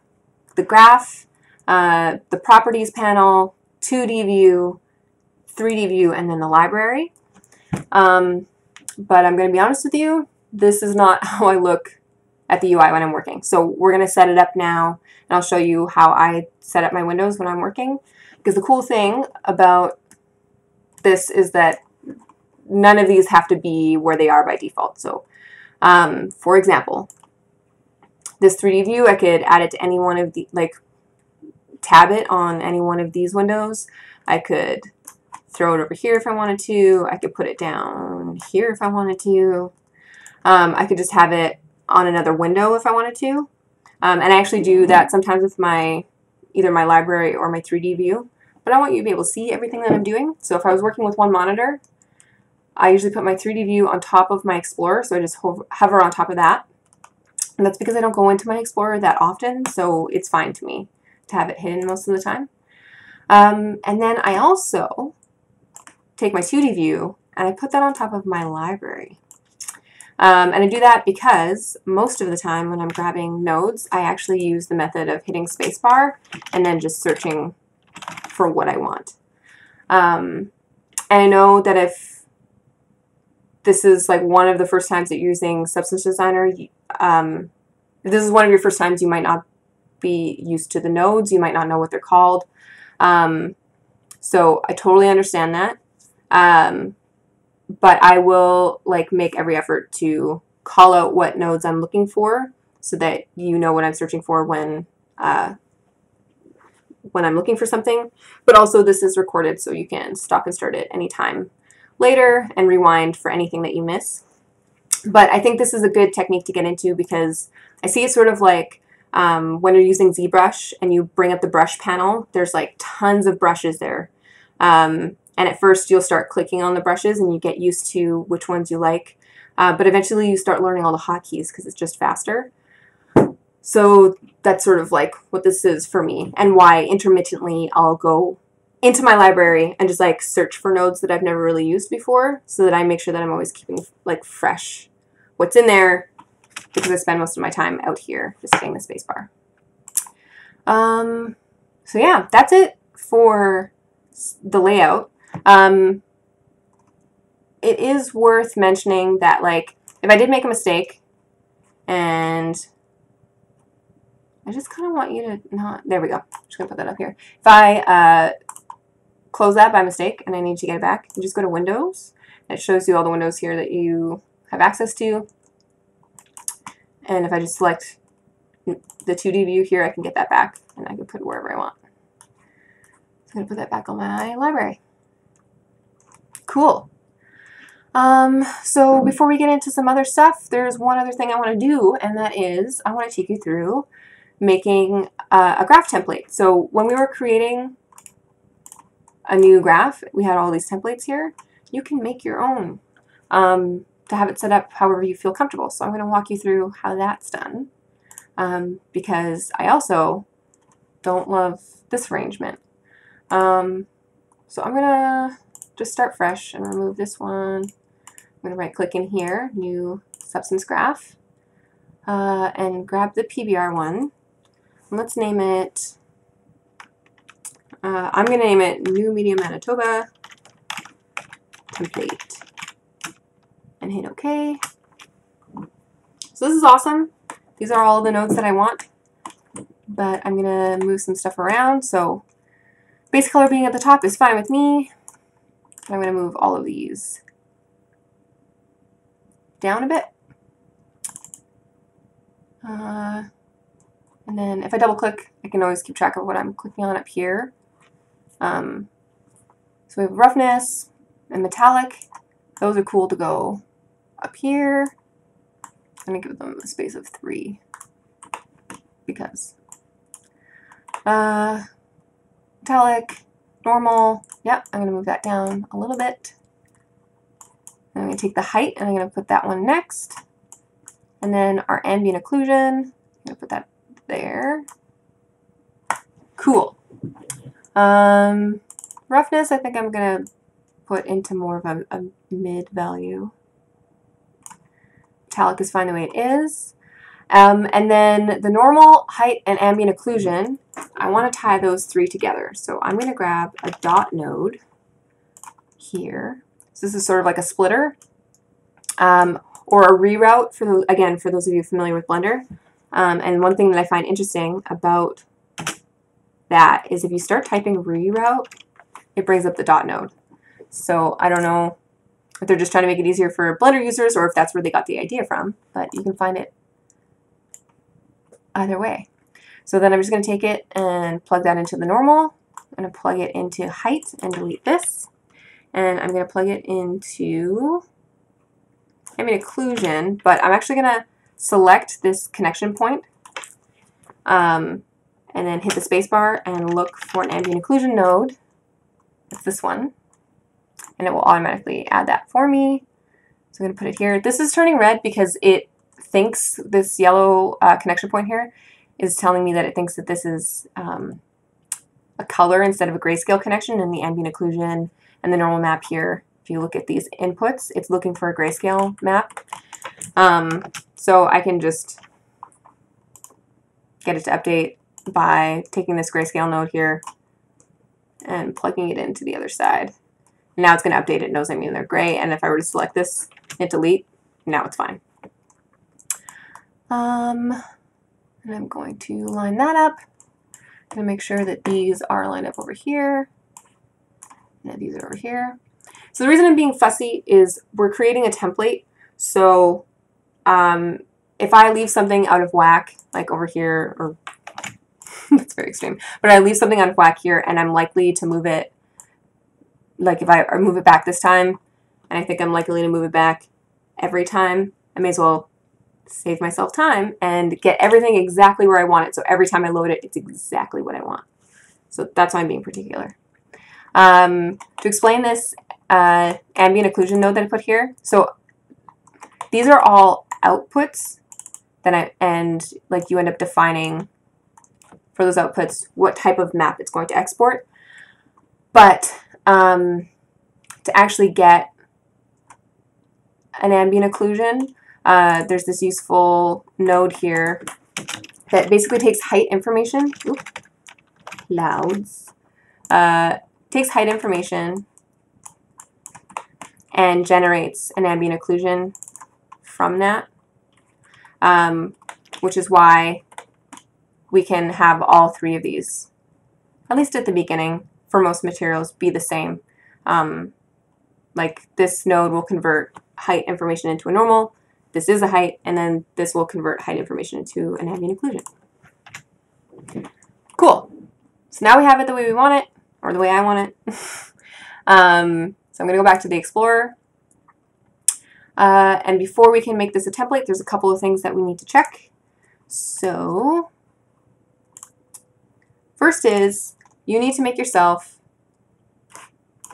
the graph, uh, the properties panel, two D view, three D view, and then the library. Um, but I'm going to be honest with you, this is not how I look at the U I when I'm working. So we're going to set it up now, and I'll show you how I set up my windows when I'm working. Because the cool thing about this is that none of these have to be where they are by default. So um, for example, this three D view, I could add it to any one of the, like, tab it on any one of these windows. I could throw it over here if I wanted to. I could put it down here if I wanted to. Um, I could just have it on another window if I wanted to. Um, and I actually do that sometimes with my, either my library or my three D view. But I want you to be able to see everything that I'm doing. So if I was working with one monitor, I usually put my three D view on top of my Explorer, so I just ho hover on top of that. And that's because I don't go into my Explorer that often, so it's fine to me to have it hidden most of the time. Um, and then I also take my two D view and I put that on top of my library. Um, and I do that because most of the time when I'm grabbing nodes, I actually use the method of hitting spacebar and then just searching for what I want. Um, and I know that if this is like one of the first times that you're using Substance Designer, um, if this is one of your first times, you might not be used to the nodes, you might not know what they're called. Um, so I totally understand that. Um, but I will like make every effort to call out what nodes I'm looking for so that you know what I'm searching for when, uh, when I'm looking for something. But also this is recorded, so you can stop and start it anytime later and rewind for anything that you miss. But I think this is a good technique to get into because I see it sort of like um, when you're using ZBrush and you bring up the brush panel, there's like tons of brushes there. Um, and at first you'll start clicking on the brushes and you get used to which ones you like. Uh, but eventually you start learning all the hotkeys because it's just faster. So that's sort of like what this is for me and why intermittently I'll go into my library and just like search for nodes that I've never really used before so that I make sure that I'm always keeping like fresh what's in there because I spend most of my time out here just hitting the spacebar. Um, so yeah, that's it for the layout. Um, it is worth mentioning that like if I did make a mistake and I just kind of want you to not, there we go, I'm just gonna put that up here. If I uh, close that by mistake and I need to get it back, you just go to Windows. It shows you all the windows here that you have access to. And if I just select the two D view here, I can get that back and I can put it wherever I want. So I'm gonna put that back on my library. Cool. Um, so before we get into some other stuff, there's one other thing I wanna do, and that is I wanna take you through making uh, a graph template. So when we were creating a new graph, we had all these templates here. You can make your own um, to have it set up however you feel comfortable. So I'm going to walk you through how that's done um, because I also don't love this arrangement. Um, so I'm going to just start fresh and remove this one. I'm going to right click in here, new substance graph, uh, and grab the P B R one. And let's name it Uh, I'm going to name it New Media Manitoba Template and hit OK. So this is awesome. These are all the nodes that I want, but I'm going to move some stuff around. So base color being at the top is fine with me. I'm going to move all of these down a bit. Uh, and then if I double click, I can always keep track of what I'm clicking on up here. Um, so we have roughness and metallic. Those are cool to go up here. I'm going to give them a space of three because. Uh, metallic, normal. Yep, I'm going to move that down a little bit. I'm going to take the height and I'm going to put that one next. And then our ambient occlusion, I'm gonna put that there. Cool. Um, roughness, I think I'm gonna put into more of a, a mid value. Metallic is fine the way it is. Um, and then the normal, height, and ambient occlusion, I want to tie those three together. So I'm going to grab a dot node here. So this is sort of like a splitter um, or a reroute, for those, again, for those of you familiar with Blender. Um, and one thing that I find interesting about that is if you start typing reroute, it brings up the dot node. So I don't know if they're just trying to make it easier for Blender users or if that's where they got the idea from, but you can find it either way. So then I'm just going to take it and plug that into the normal. I'm going to plug it into height and delete this. And I'm going to plug it into ambient occlusion, but I'm actually going to select this connection point um, and then hit the spacebar and look for an ambient occlusion node. It's this one. And it will automatically add that for me. So I'm going to put it here. This is turning red because it thinks this yellow uh, connection point here is telling me that it thinks that this is um, a color instead of a grayscale connection, and the ambient occlusion and the normal map here, if you look at these inputs, it's looking for a grayscale map. Um, so I can just get it to update by taking this grayscale node here and plugging it into the other side. Now it's going to update it, knows I mean they're gray, and if I were to select this and delete, now it's fine. Um, and I'm going to line that up. I'm going to make sure that these are lined up over here, and these are over here. So the reason I'm being fussy is we're creating a template, so um, if I leave something out of whack, like over here, or that's very extreme, but I leave something out of whack here, and I'm likely to move it, like if I move it back this time, and I think I'm likely to move it back every time, I may as well save myself time and get everything exactly where I want it. So every time I load it, it's exactly what I want. So that's why I'm being particular. Um, to explain this uh, ambient occlusion node that I put here, so these are all outputs that I, and like you end up defining for those outputs what type of map it's going to export. But Um, to actually get an ambient occlusion, uh, there's this useful node here that basically takes height information, oops, clouds, uh, takes height information and generates an ambient occlusion from that, um, which is why we can have all three of these, at least at the beginning, for most materials, be the same. Um, like this node will convert height information into a normal, this is a height, and then this will convert height information into an ambient occlusion. Cool. So now we have it the way we want it, or the way I want it. um, so I'm going to go back to the Explorer. Uh, and before we can make this a template, there's a couple of things that we need to check. So first is, you need to make yourself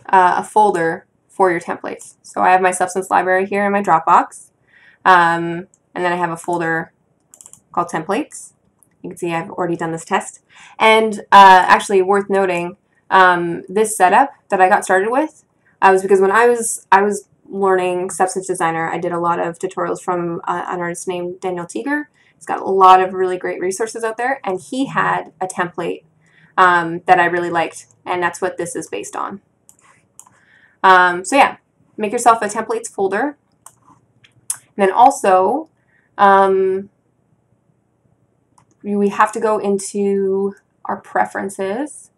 uh, a folder for your templates. So I have my Substance library here in my Dropbox, um, and then I have a folder called Templates. You can see I've already done this test. And uh, actually, worth noting, um, this setup that I got started with uh, was because when I was I was learning Substance Designer, I did a lot of tutorials from uh, an artist named Daniel Teger. He's got a lot of really great resources out there, and he had a template Um, that I really liked, and that's what this is based on. Um, so yeah, make yourself a templates folder. And then also, um, we have to go into our preferences.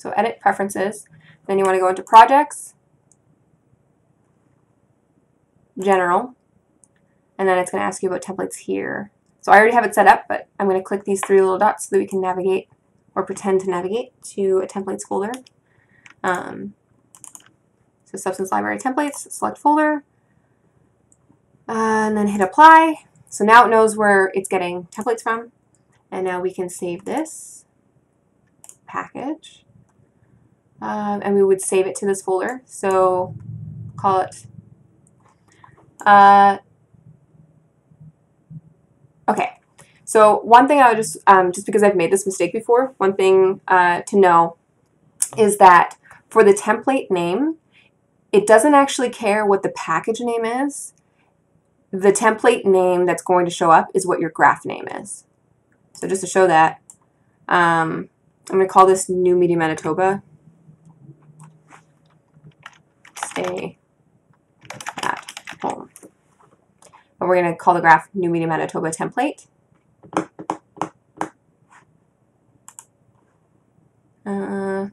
So edit preferences. Then you want to go into projects, general, and then it's going to ask you about templates here. So I already have it set up, but I'm going to click these three little dots so that we can navigate, or pretend to navigate, to a templates folder. Um, so Substance Library Templates, select folder, uh, and then hit apply. So now it knows where it's getting templates from. And now we can save this package. Um, and we would save it to this folder. So call it uh, Okay, so one thing I would just, um, just because I've made this mistake before, one thing uh, to know is that for the template name, it doesn't actually care what the package name is. The template name that's going to show up is what your graph name is. So just to show that, um, I'm going to call this New Media Manitoba. Stay at home. And we're going to call the graph New Media Manitoba template. Uh,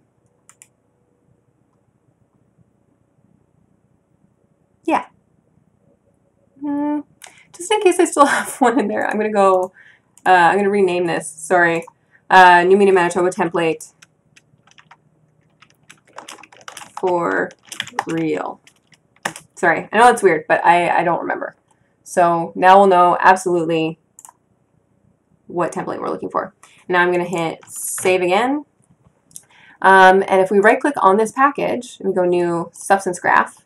yeah. Mm, just in case I still have one in there, I'm going to go, uh, I'm going to rename this, sorry, uh, New Media Manitoba template for real. Sorry, I know that's weird, but I, I don't remember. So now we'll know absolutely what template we're looking for. Now I'm going to hit save again. Um, and if we right click on this package, and we go new substance graph,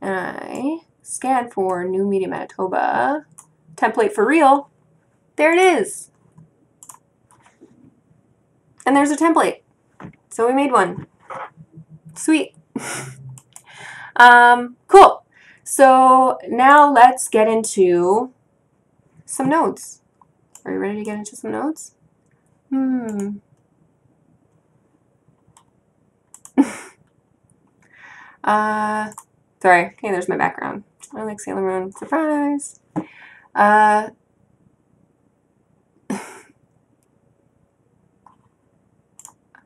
and I scan for New Media Manitoba template for real, there it is. And there's a template. So we made one. Sweet. um, cool. So now let's get into some nodes. Are you ready to get into some nodes? Hmm. uh, sorry. Okay, there's my background. I like Sailor Moon. Surprise. Uh,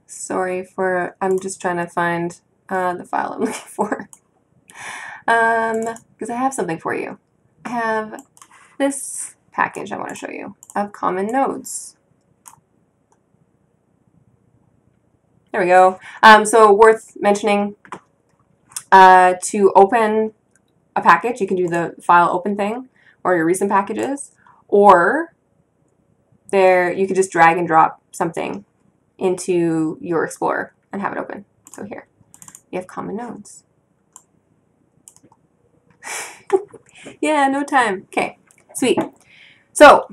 sorry for, I'm just trying to find uh, the file I'm looking for. Um, because I have something for you. I have this package I want to show you of common nodes. There we go. Um, so worth mentioning, uh, to open a package, you can do the file open thing or your recent packages, or there you could just drag and drop something into your Explorer and have it open. So here, you have common nodes. Yeah, no time. Okay, sweet. So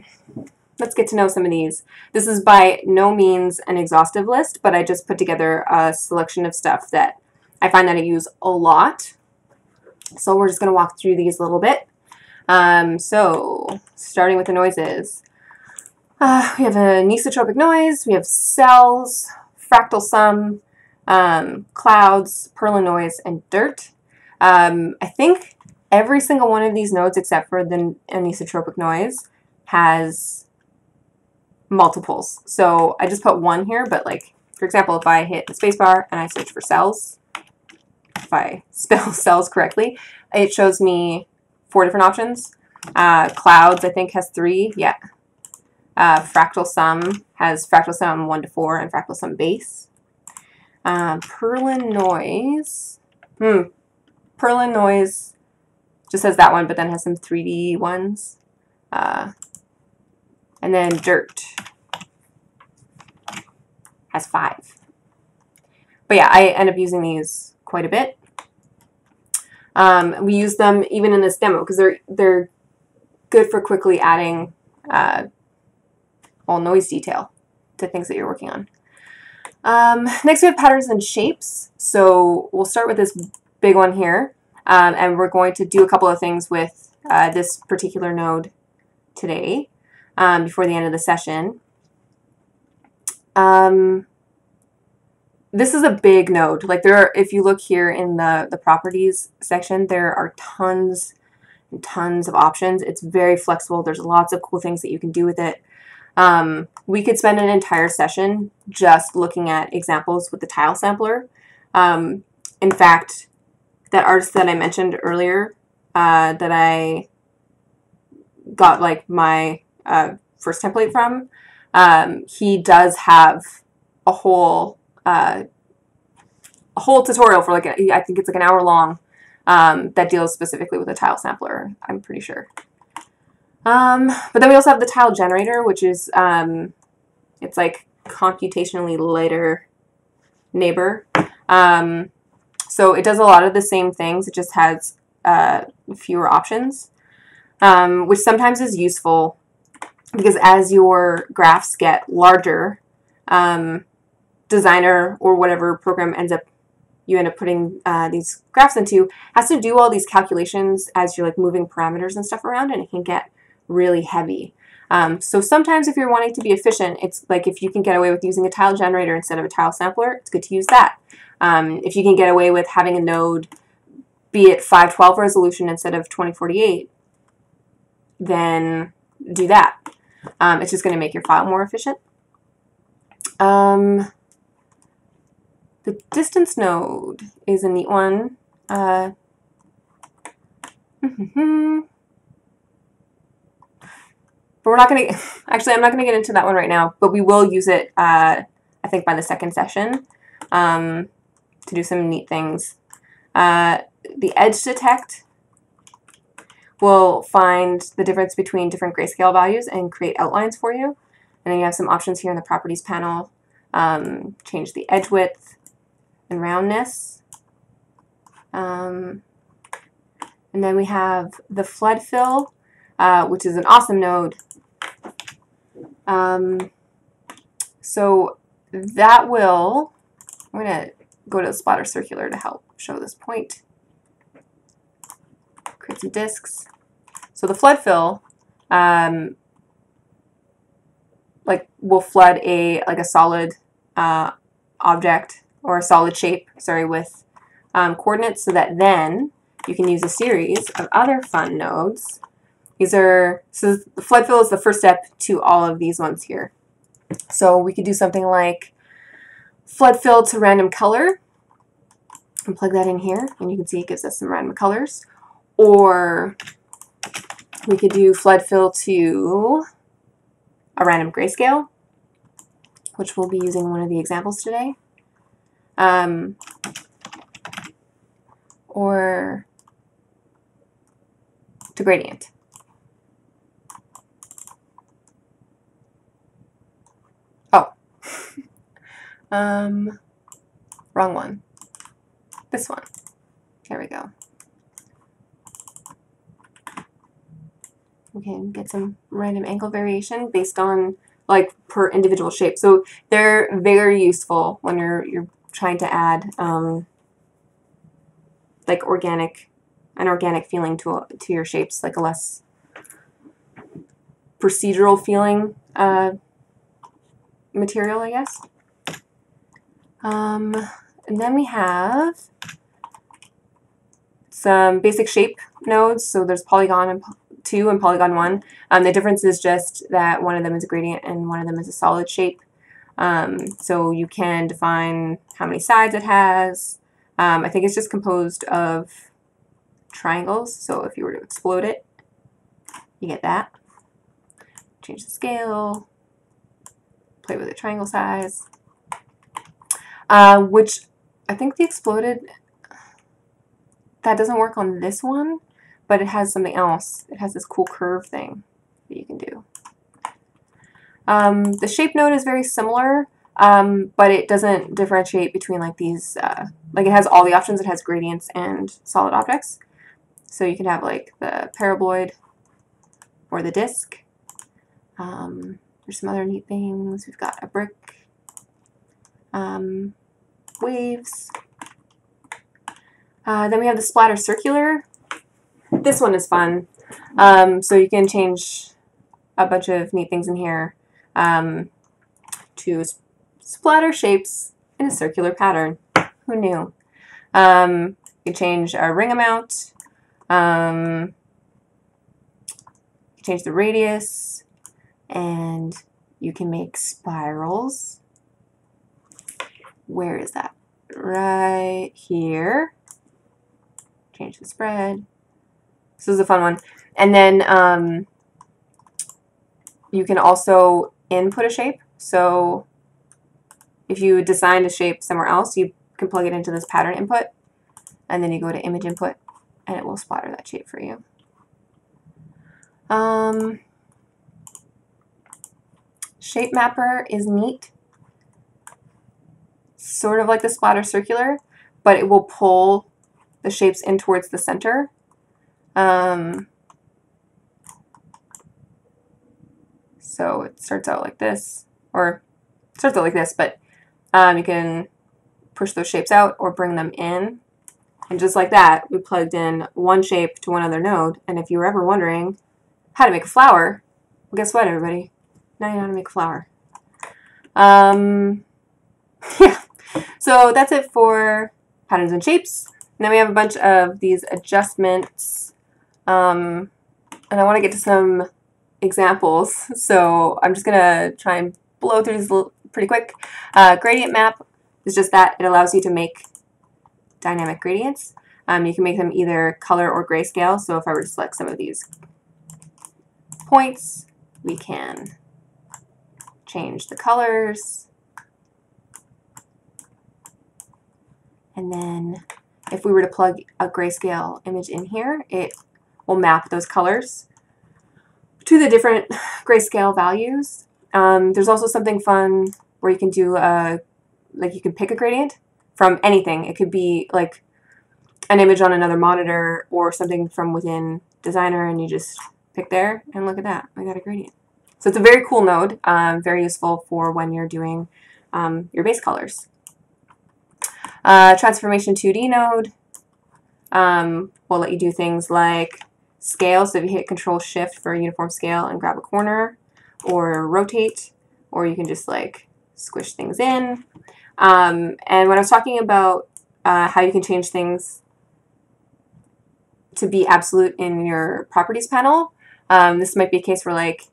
let's get to know some of these. This is by no means an exhaustive list, but I just put together a selection of stuff that I find that I use a lot. So we're just going to walk through these a little bit. Um, so starting with the noises, uh, we have an anisotropic noise, we have cells, fractal sum, um, clouds, Perlin noise, and dirt. Um, I think every single one of these nodes, except for the anisotropic noise, has multiples. So I just put one here, but like, for example, if I hit the spacebar and I search for cells, if I spell cells correctly, it shows me four different options. Uh, clouds, I think, has three, yeah. Uh, fractal sum has fractal sum one to four and fractal sum base. Uh, Perlin noise, hmm. Perlin noise just has that one, but then has some three D ones. Uh, and then dirt has five. But yeah, I end up using these quite a bit. Um, we use them even in this demo because they're, they're good for quickly adding uh, all noise detail to things that you're working on. Um, next we have patterns and shapes. So we'll start with this big one here. Um, and we're going to do a couple of things with uh, this particular node today um, before the end of the session. Um, this is a big node. Like there are, if you look here in the, the properties section, there are tons and tons of options. It's very flexible. There's lots of cool things that you can do with it. Um, we could spend an entire session just looking at examples with the tile sampler. Um, in fact, that artist that I mentioned earlier, uh, that I got like my uh, first template from, um, he does have a whole uh, a whole tutorial for like a, I think it's like an hour long um, that deals specifically with a tile sampler. I'm pretty sure. Um, but then we also have the tile generator, which is um, it's like computationally lighter neighbor. Um, So it does a lot of the same things, it just has uh, fewer options. um, which sometimes is useful because as your graphs get larger, um, Designer or whatever program ends up you end up putting uh, these graphs into has to do all these calculations as you're like moving parameters and stuff around, and it can get really heavy. Um, so sometimes if you're wanting to be efficient, it's like if you can get away with using a tile generator instead of a tile sampler, it's good to use that. Um, if you can get away with having a node be at five twelve resolution instead of twenty forty-eight, then do that. Um, it's just going to make your file more efficient. Um, The distance node is a neat one. Uh, but we're not going to, actually I'm not going to get into that one right now, but we will use it, uh, I think, by the second session um, to do some neat things. Uh, the edge detect will find the difference between different grayscale values and create outlines for you. And then you have some options here in the properties panel. Um, change the edge width and roundness. Um, and then we have the flood fill, uh, which is an awesome node. Um, so that will, I'm going to go to the spotter circular to help show this point. Create some disks. So the flood fill, um, like will flood a, like a solid uh, object or a solid shape, sorry, with um, coordinates, so that then you can use a series of other fun nodes. These are, so the flood fill is the first step to all of these ones here. So we could do something like flood fill to random color and plug that in here, and you can see it gives us some random colors. Or we could do flood fill to a random grayscale, which we'll be using one of the examples today. Um, or to gradient. Oh, um, wrong one. This one. There we go. We can get some random angle variation based on like per individual shape. So they're very useful when you're you're trying to add um, like organic, an organic feeling to to your shapes, like a less procedural feeling uh, material, I guess. Um, and then we have some basic shape nodes. So there's polygon and polygon two and polygon one. Um, the difference is just that one of them is a gradient and one of them is a solid shape. Um, so you can define how many sides it has. Um, I think it's just composed of triangles, so if you were to explode it, you get that. Change the scale, play with the triangle size, uh, which I think the exploded, that doesn't work on this one. But it has something else. It has this cool curve thing that you can do. Um, the shape node is very similar, um, but it doesn't differentiate between like these, uh, like it has all the options. It has gradients and solid objects. So you can have like the paraboloid or the disc. Um, there's some other neat things. We've got a brick, um, waves. Uh, then we have the splatter circular. This one is fun. Um, so you can change a bunch of neat things in here um, to splatter shapes in a circular pattern. Who knew? Um, you change a ring amount. Um, you change the radius, and you can make spirals. Where is that? Right here. Change the spread. This is a fun one. And then um, you can also input a shape. So if you designed a shape somewhere else, you can plug it into this pattern input, and then you go to image input, and it will splatter that shape for you. Um, shape mapper is neat. Sort of like the splatter circular, but it will pull the shapes in towards the center. Um, So it starts out like this, or it starts out like this, but um, you can push those shapes out or bring them in. And just like that, we plugged in one shape to one other node. And if you were ever wondering how to make a flower, well, guess what, everybody? Now you know how to make a flower. Um, yeah. So that's it for patterns and shapes. And then we have a bunch of these adjustments. Um, and I want to get to some examples. So I'm just going to try and blow through these pretty quick. Uh, gradient map is just that. It allows you to make dynamic gradients. Um, you can make them either color or grayscale. So if I were to select some of these points, we can change the colors. And then if we were to plug a grayscale image in here, it will map those colors to the different grayscale values. Um, there's also something fun where you can do a, like you can pick a gradient from anything. It could be like an image on another monitor or something from within Designer, and you just pick there, and look at that, I got a gradient. So it's a very cool node, um, very useful for when you're doing um, your base colors. Uh, Transformation two D node um, will let you do things like scale, so if you hit Control Shift for a uniform scale and grab a corner, or rotate, or you can just like squish things in. Um, and when I was talking about uh, how you can change things to be absolute in your properties panel, um, this might be a case where like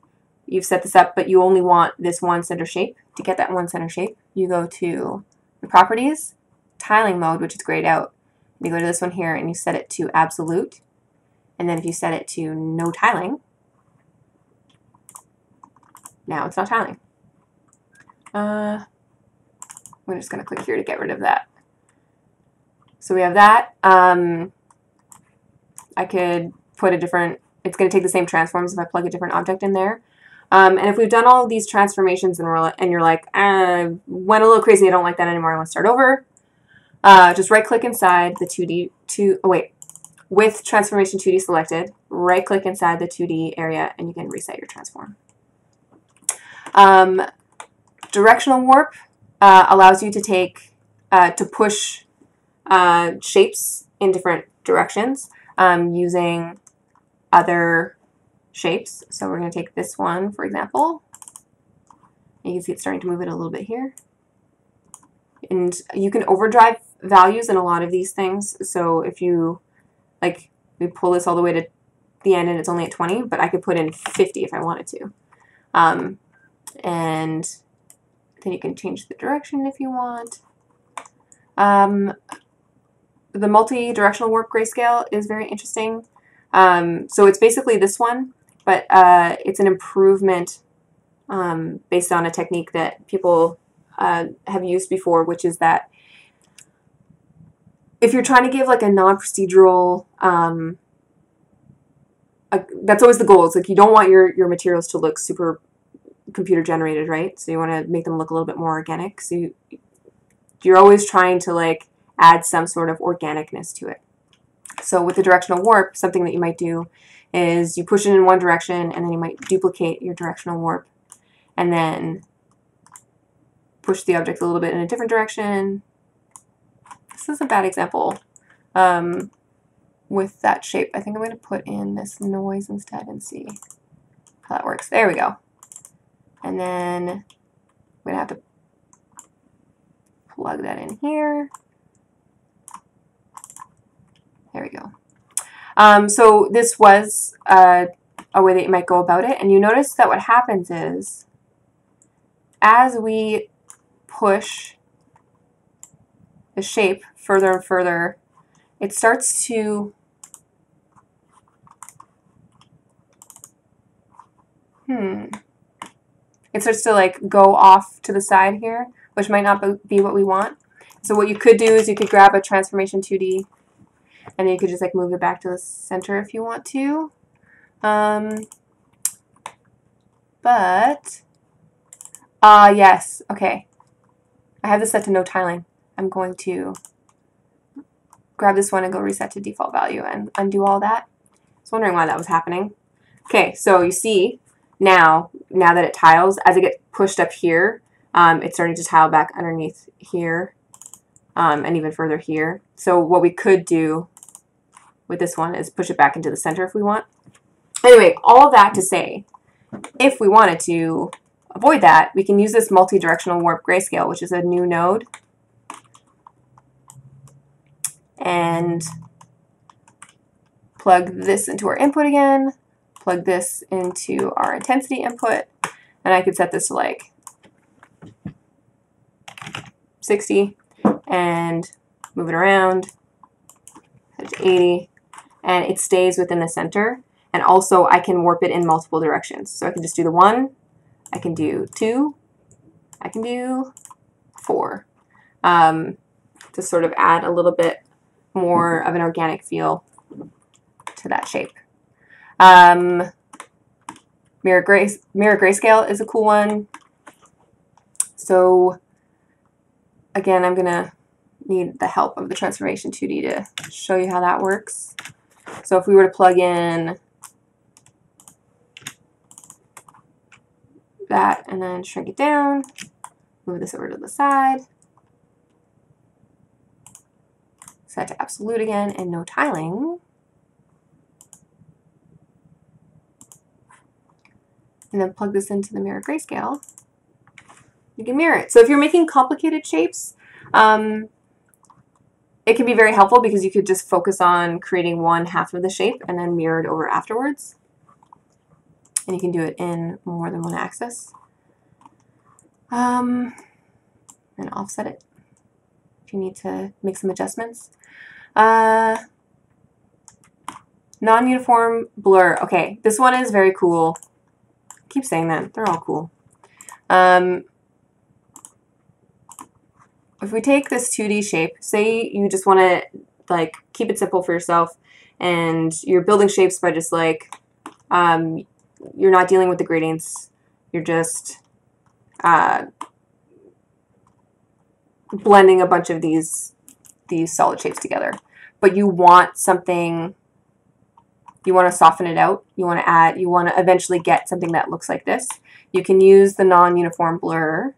you've set this up, but you only want this one center shape. To get that one center shape, you go to the properties, tiling mode, which is grayed out. You go to this one here and you set it to absolute. And then if you set it to no tiling, now it's not tiling. Uh, We're just going to click here to get rid of that. So we have that. Um, I could put a different, it's going to take the same transforms if I plug a different object in there. Um, and if we've done all of these transformations and, we're, and you're like, I went a little crazy, I don't like that anymore, I want to start over, uh, just right click inside the two D, two, oh wait, with transformation two D selected, right click inside the two D area and you can reset your transform. Um, directional warp. Uh, allows you to take, uh, to push uh, shapes in different directions um, using other shapes. So we're going to take this one, for example. You can see it's starting to move it a little bit here. And you can overdrive values in a lot of these things. So if you, like, we pull this all the way to the end and it's only at twenty, but I could put in fifty if I wanted to. Um, and... Then you can change the direction if you want. Um, the multi-directional warp grayscale is very interesting. Um, so it's basically this one, but uh, it's an improvement um, based on a technique that people uh, have used before, which is that if you're trying to give like a non-procedural, um, a, that's always the goal. It's like you don't want your, your materials to look super computer generated, right? So you want to make them look a little bit more organic. So you, you're always trying to like add some sort of organicness to it. So with the directional warp, something that you might do is you push it in one direction and then you might duplicate your directional warp and then push the object a little bit in a different direction. This is a bad example. Um, with that shape, I think I'm going to put in this noise instead and see how that works. There we go. And then we're going to have to plug that in here. There we go. Um, so this was uh, a way that you might go about it. And you notice that what happens is as we push the shape further and further, it starts to... Hmm... It starts to like go off to the side here, which might not be what we want. So what you could do is you could grab a transformation two D and then you could just like move it back to the center if you want to. Um, but, ah uh, yes, okay. I have this set to no tiling. I'm going to grab this one and go reset to default value and undo all that. I was wondering why that was happening. Okay, so you see Now, now that it tiles, as it gets pushed up here, um, it's starting to tile back underneath here, um, and even further here. So what we could do with this one is push it back into the center if we want. Anyway, all that to say, if we wanted to avoid that, we can use this multi-directional warp grayscale, which is a new node. And plug this into our input again, plug this into our intensity input, and I could set this to like sixty and move it around, set it to eighty, and it stays within the center. And also I can warp it in multiple directions. So I can just do the one, I can do two, I can do four, um, to sort of add a little bit more of an organic feel to that shape. Um, mirror gray, mirror grayscale is a cool one. So again, I'm gonna need the help of the Transformation two D to show you how that works. So if we were to plug in that and then shrink it down, move this over to the side, set to absolute again and no tiling. And then plug this into the mirror grayscale, you can mirror it. So if you're making complicated shapes, um, it can be very helpful because you could just focus on creating one half of the shape and then mirror it over afterwards. And you can do it in more than one axis. Um, and offset it if you need to make some adjustments. Uh, non-uniform blur. Okay, this one is very cool. Keep saying that, they're all cool. Um, if we take this two D shape, say you just want to like keep it simple for yourself and you're building shapes by just like, um, you're not dealing with the gradients, you're just uh, blending a bunch of these, these solid shapes together. But you want something, you want to soften it out, you want to add, you want to eventually get something that looks like this. You can use the non-uniform blur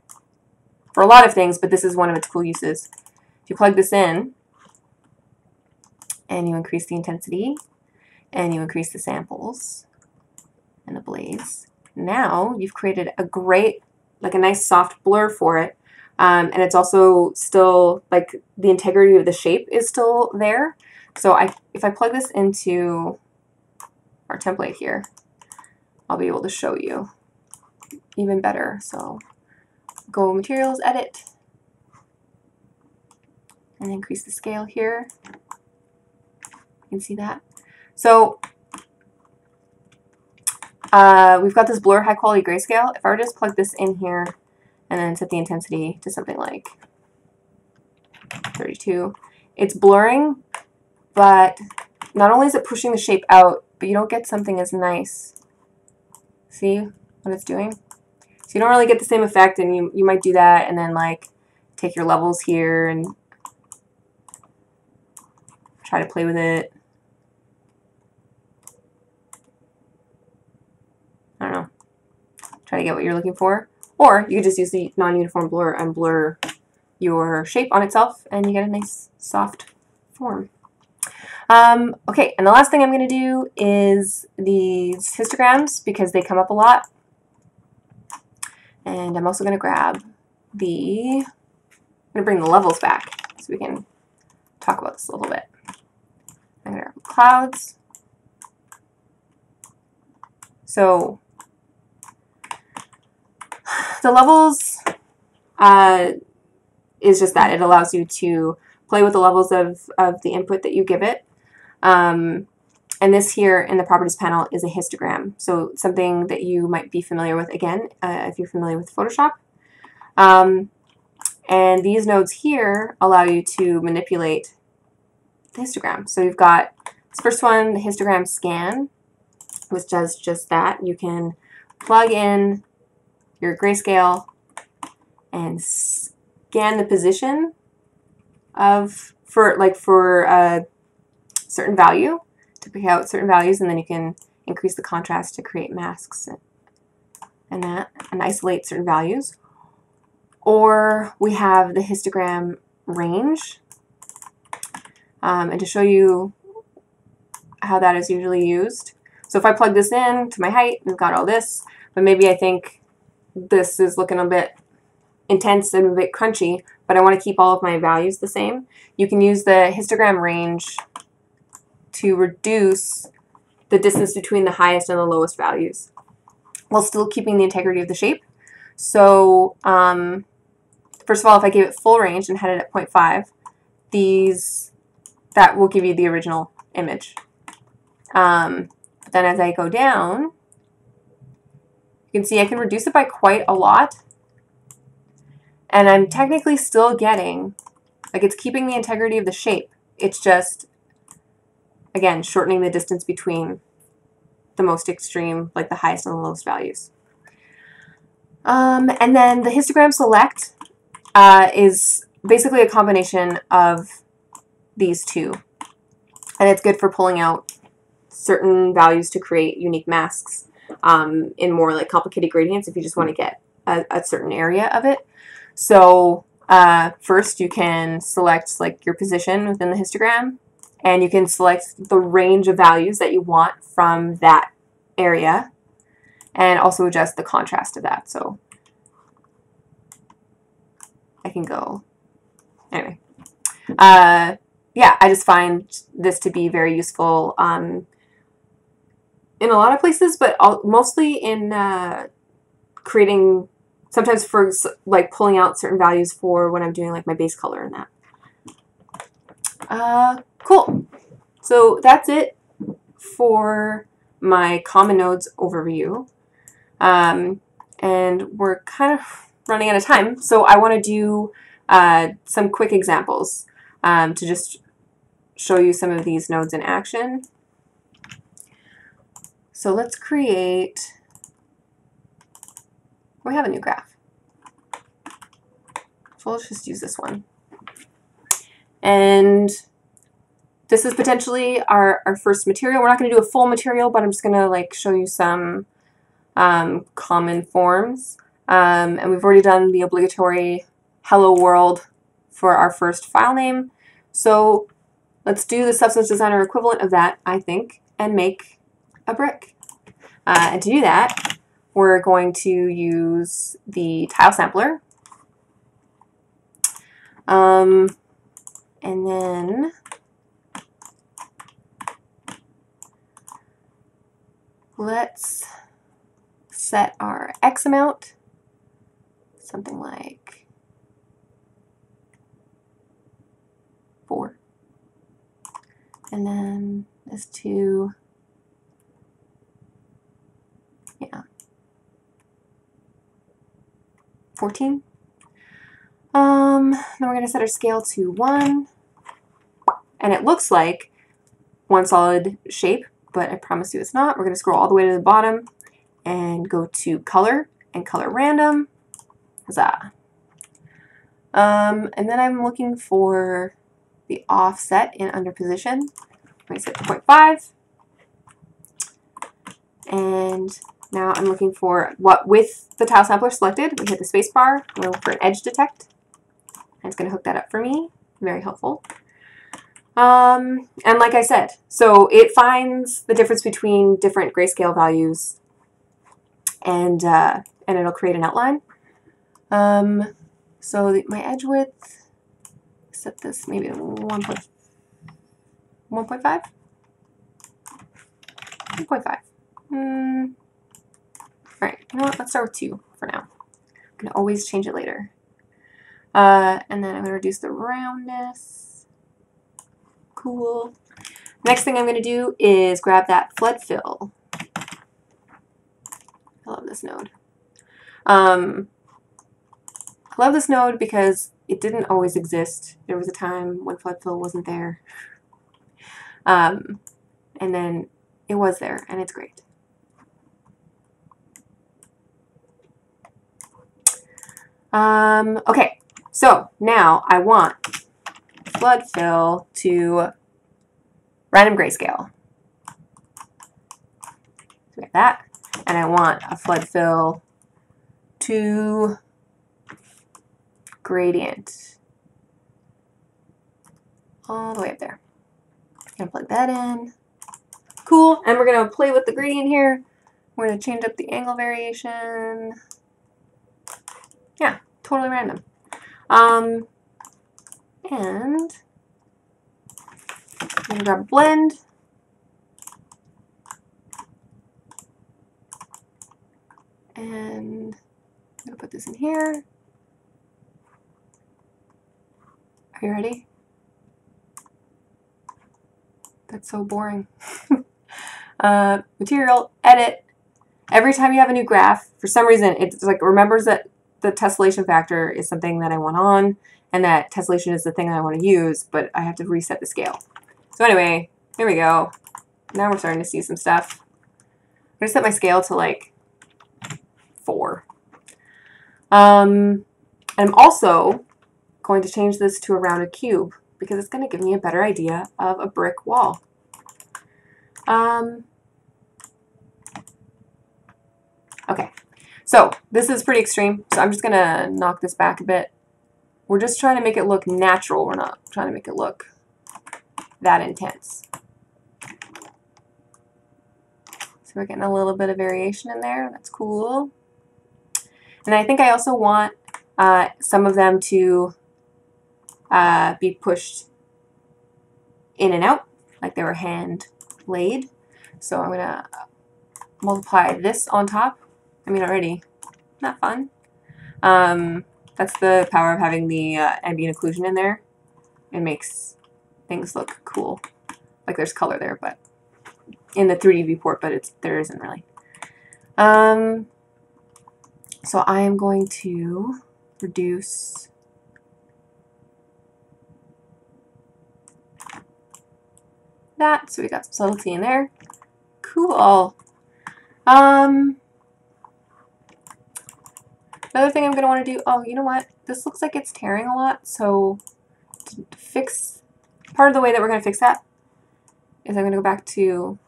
for a lot of things, but this is one of its cool uses. If you plug this in and you increase the intensity and you increase the samples and the blaze, now you've created a great, like a nice soft blur for it. Um, and it's also still, like the integrity of the shape is still there. So I, if I plug this into our template here, I'll be able to show you even better. So go materials, edit, and increase the scale here. You can see that. So uh, we've got this blur high quality grayscale. If I were to just plug this in here and then set the intensity to something like thirty-two, it's blurring, but not only is it pushing the shape out, but you don't get something as nice. See what it's doing? So you don't really get the same effect, and you, you might do that and then like take your levels here and try to play with it. I don't know. Try to get what you're looking for. Or you could just use the non-uniform blur and blur your shape on itself and you get a nice soft form. Um, okay, and the last thing I'm going to do is these histograms because they come up a lot. And I'm also going to grab the, I'm going to bring the levels back so we can talk about this a little bit. I'm going to grab clouds. So the levels uh, is just that. It allows you to play with the levels of, of the input that you give it. Um, and this here in the properties panel is a histogram, so something that you might be familiar with again uh, if you're familiar with Photoshop. Um, and these nodes here allow you to manipulate the histogram. So you've got this first one, the histogram scan, which does just that. You can plug in your grayscale and scan the position of for like for a certain value to pick out certain values, and then you can increase the contrast to create masks and that and isolate certain values, or we have the histogram range. Um, and to show you how that is usually used, so if I plug this in to my height, we've got all this, but maybe I think this is looking a bit intense and a bit crunchy, but I want to keep all of my values the same. You can use the histogram range to reduce the distance between the highest and the lowest values while still keeping the integrity of the shape. So um, first of all, if I gave it full range and had it at zero point five, these that will give you the original image. Um, then as I go down, you can see I can reduce it by quite a lot, and I'm technically still getting, like, it's keeping the integrity of the shape. It's just, again, shortening the distance between the most extreme, like the highest and the lowest values. Um, and then the histogram select uh, is basically a combination of these two, and it's good for pulling out certain values to create unique masks um, in more like complicated gradients if you just want to get a, a certain area of it. So uh, first you can select like your position within the histogram, and you can select the range of values that you want from that area, and also adjust the contrast of that. So I can go, anyway. Uh, yeah, I just find this to be very useful um, in a lot of places, but all, mostly in uh, creating, sometimes for like pulling out certain values for when I'm doing like my base color and that. Uh, cool. So that's it for my common nodes overview. Um, and we're kind of running out of time, so I want to do uh, some quick examples um, to just show you some of these nodes in action. So let's create, we have a new graph. So let's just use this one. And this is potentially our, our first material. We're not going to do a full material, but I'm just going to like show you some um, common forms. Um, and we've already done the obligatory hello world for our first file name. So let's do the Substance Designer equivalent of that, I think, and make a brick. Uh, and to do that, we're going to use the tile sampler. Um, And then let's set our X amount, something like four. And then this to, yeah, fourteen. Um, then we're going to set our scale to one, and it looks like one solid shape, but I promise you it's not. We're going to scroll all the way to the bottom and go to color and color random. Huzzah. Um, and then I'm looking for the offset in under position. I'm going to set zero point five, and now I'm looking for what with the tile sampler selected. We hit the space bar. I'm going to look for an edge detect. And it's going to hook that up for me. Very helpful. Um, and like I said, so it finds the difference between different grayscale values, and uh, and it'll create an outline. Um, so the, my edge width, set this maybe to one point five? one point five. Mm. Alright, you know what? Let's start with two for now. I can always change it later. Uh, and then I'm going to reduce the roundness. Cool. Next thing I'm going to do is grab that flood fill. I love this node. Um, I love this node because it didn't always exist. There was a time when flood fill wasn't there. Um, and then it was there, and it's great. Um, okay, so now I want flood fill to random grayscale. So we have that, and I want a flood fill to gradient all the way up there. I'm gonna plug that in. Cool, and we're gonna play with the gradient here. We're gonna change up the angle variation. Yeah, totally random. Um, and I'm gonna grab blend. And I'm gonna put this in here. Are you ready? That's so boring. uh, material, edit. Every time you have a new graph, for some reason, it's like remembers that the tessellation factor is something that I want on, and that tessellation is the thing that I want to use, but I have to reset the scale. So anyway, here we go. Now we're starting to see some stuff. I'm gonna set my scale to like four. Um, I'm also going to change this to a rounded cube, because it's going to give me a better idea of a brick wall. Um, okay, so this is pretty extreme, so I'm just going to knock this back a bit. We're just trying to make it look natural. We're not trying to make it look that intense. So we're getting a little bit of variation in there. That's cool. And I think I also want uh, some of them to Uh, be pushed in and out like they were hand laid. So I'm gonna multiply this on top. I mean, already not fun. Um, that's the power of having the uh, ambient occlusion in there. It makes things look cool. Like there's color there, but in the three D viewport, but it's there isn't really. Um, so I am going to reduce. That, so we got some subtlety in there. Cool. Um, another thing I'm going to want to do, oh, you know what? This looks like it's tearing a lot, so to fix, part of the way that we're going to fix that is I'm going to go back to,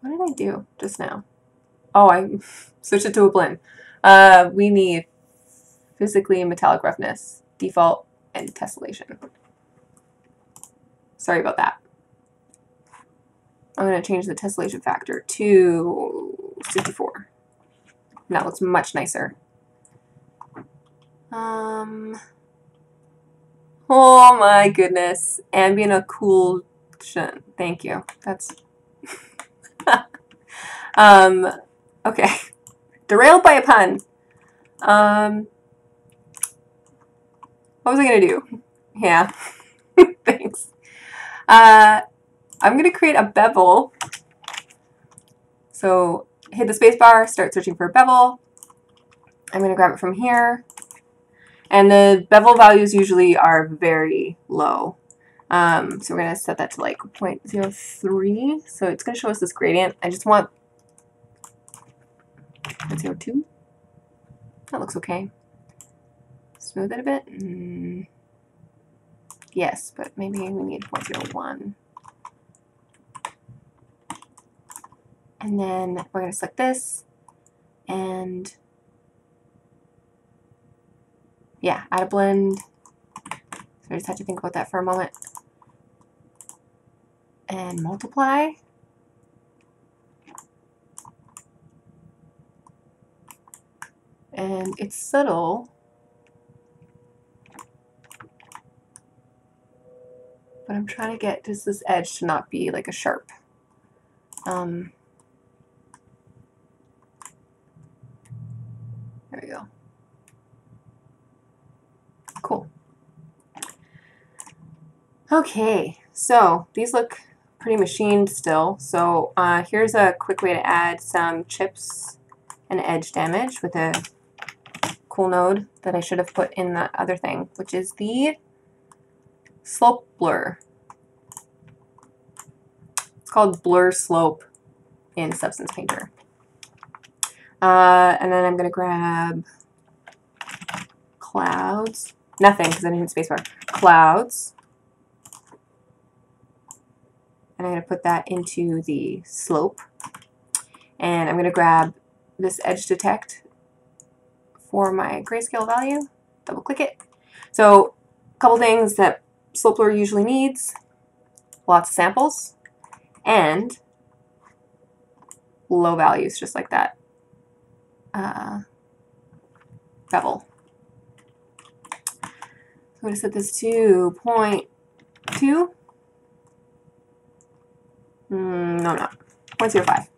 what did I do just now? Oh, I switched it to a blend. Uh, we need physically metallic roughness, default, and tessellation. Sorry about that. I'm going to change the tessellation factor to sixty-four. And that looks much nicer. Um, oh my goodness. Ambient occlusion. Thank you. That's... um, okay. Derailed by a pun. Um, what was I going to do? Yeah. Thanks. Uh... I'm going to create a bevel. So hit the spacebar, start searching for a bevel. I'm going to grab it from here. And the bevel values usually are very low. Um, so we're going to set that to like zero point zero three. So it's going to show us this gradient. I just want zero point zero two. That looks okay. Smooth it a bit. Mm. Yes, but maybe we need zero point zero one. And then we're going to select this and yeah, add a blend. So I just have to think about that for a moment. And multiply. And it's subtle. But I'm trying to get just this edge to not be like a sharp. Um, There we go. Cool. Okay, so these look pretty machined still. So uh, here's a quick way to add some chips and edge damage with a cool node that I should have put in the other thing, which is the slope blur. It's called blur slope in Substance Painter. Uh, and then I'm going to grab clouds, nothing because I didn't hit spacebar, clouds, and I'm going to put that into the slope, and I'm going to grab this edge detect for my grayscale value, double click it. So a couple things that slope blur usually needs: lots of samples and low values, just like that uh, bevel. So I'm going to set this to zero point two. Mm, no, not zero point zero five.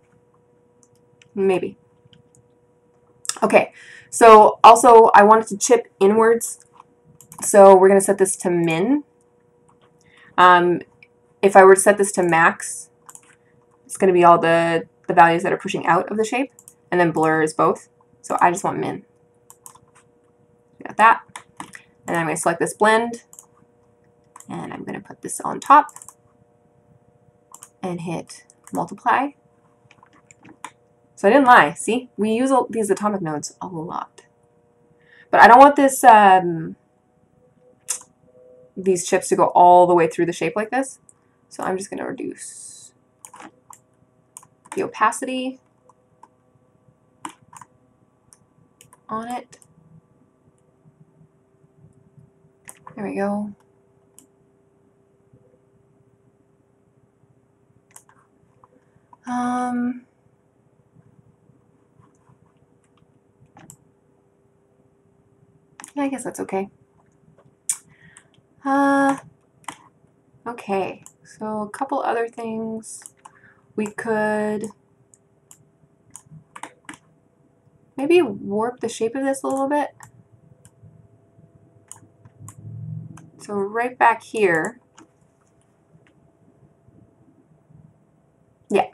Maybe. Okay, so also I wanted to chip inwards, so we're going to set this to min. Um, if I were to set this to max, it's going to be all the, the values that are pushing out of the shape, and then blur is both. So I just want min. Got that. And then I'm going to select this blend, and I'm going to put this on top, and hit multiply. So I didn't lie, see? We use all these atomic nodes a lot. But I don't want this um, these chips to go all the way through the shape like this. So I'm just going to reduce the opacity on it. There we go. Um... I guess that's okay. Uh, okay, so a couple other things. We could maybe warp the shape of this a little bit. So right back here. Yeah,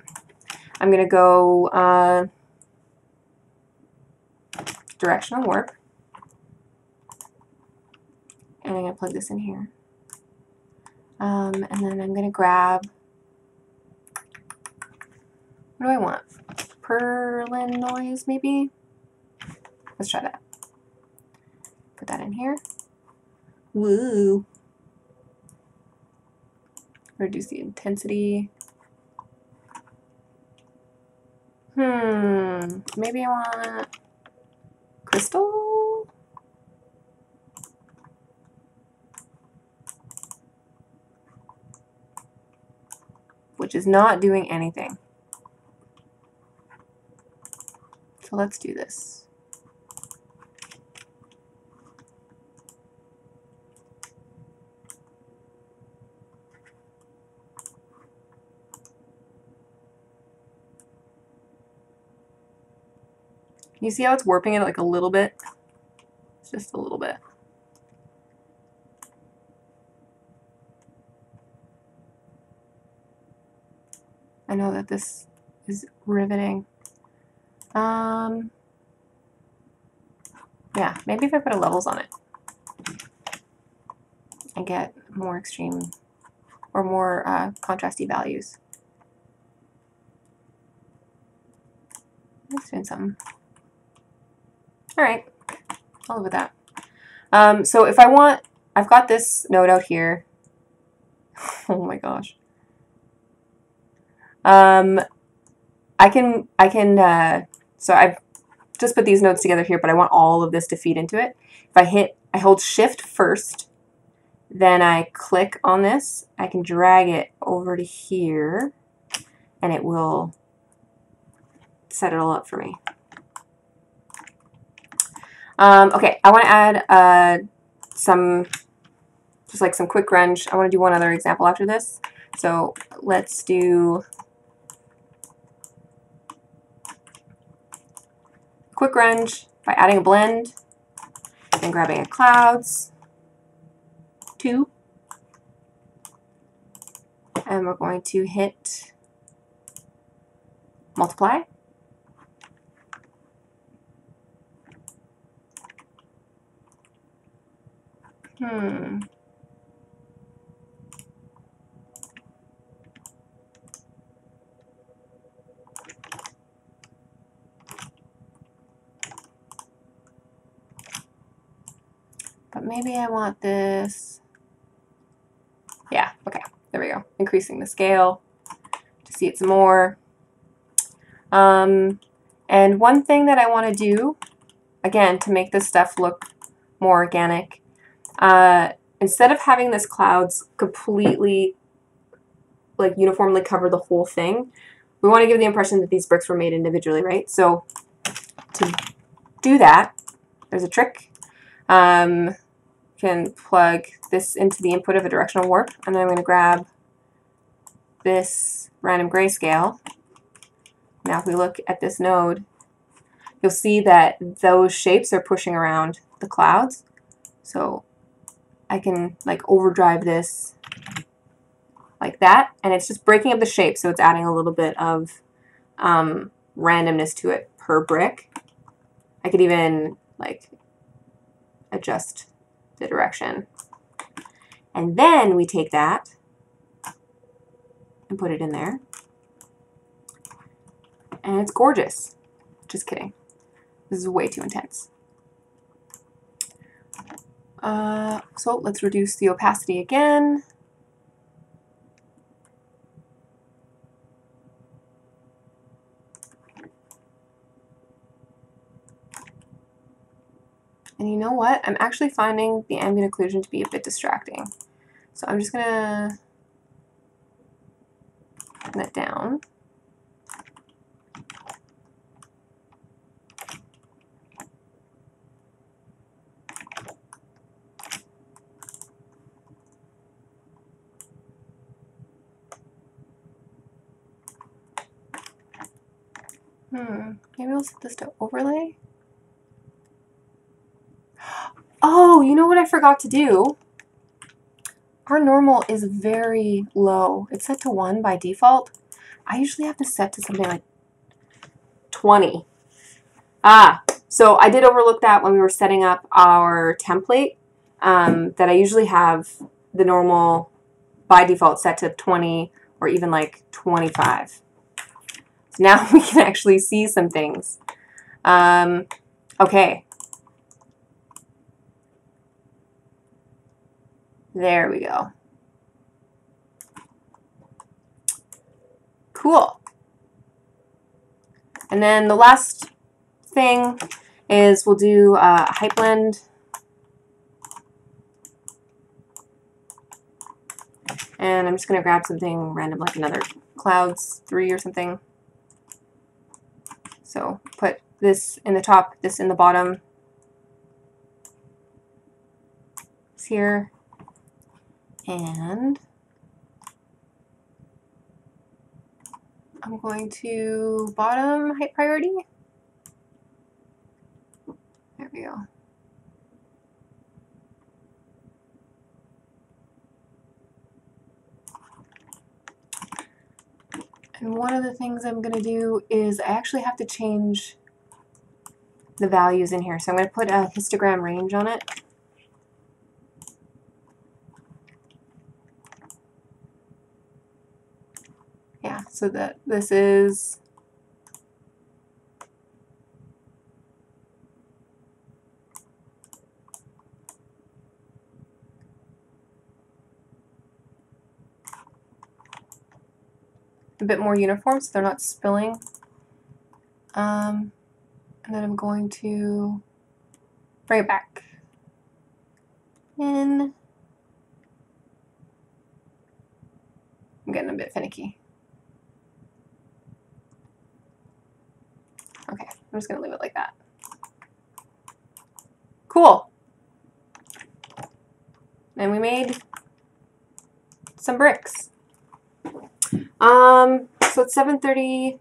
I'm going to go uh, directional warp. And I'm going to plug this in here. Um, and then I'm going to grab, what do I want? Perlin noise, maybe? Let's try that. Put that in here. Woo! Reduce the intensity. Hmm, maybe I want crystal? Which is not doing anything. So let's do this. You see how it's warping it like a little bit? It's just a little bit. I know that this is riveting. Um, yeah, maybe if I put a levels on it, I get more extreme or more uh, contrasty values. It's doing something. All right, I'll live with that. Um, so if I want, I've got this node out here. Oh my gosh. Um, I can, I can, uh, so I've just put these nodes together here, but I want all of this to feed into it. If I hit, I hold shift first, then I click on this, I can drag it over to here, and it will set it all up for me. Um, okay, I want to add, uh, some, just like some quick grunge. I want to do one other example after this. So let's do quick grunge by adding a blend and grabbing a clouds two, and we're going to hit multiply. Hmm. But maybe I want this. Yeah, okay, there we go. Increasing the scale to see it some more. Um, and one thing that I want to do again, to make this stuff look more organic. Uh, instead of having this clouds completely like uniformly cover the whole thing, we want to give the impression that these bricks were made individually, right? So to do that, there's a trick. Um, you can plug this into the input of a directional warp, and then I'm going to grab this random grayscale. Now if we look at this node, you'll see that those shapes are pushing around the clouds. So I can like overdrive this like that, and it's just breaking up the shape, so it's adding a little bit of um, randomness to it per brick. I could even like adjust the direction. And then we take that and put it in there. And it's gorgeous. Just kidding. This is way too intense. Uh, so let's reduce the opacity again. And you know what? I'm actually finding the ambient occlusion to be a bit distracting. So I'm just gonna turn that down. Hmm, maybe I'll set this to overlay. Oh, you know what I forgot to do? Our normal is very low. It's set to one by default. I usually have to set to something like twenty. Ah, so I did overlook that when we were setting up our template, um, that I usually have the normal by default set to twenty or even like twenty-five. So now we can actually see some things. Um, okay. There we go. Cool. And then the last thing is we'll do uh, a height blend. And I'm just going to grab something random like another clouds three or something. So put this in the top, this in the bottom. It's here. And I'm going to bottom height priority. There we go. And one of the things I'm going to do is I actually have to change the values in here. So I'm going to put a histogram range on it. Yeah, so that this is a bit more uniform so they're not spilling. Um, and then I'm going to bring it back in. I'm getting a bit finicky. Okay, I'm just going to leave it like that. Cool. And we made some bricks. Um, so it's seven thirty.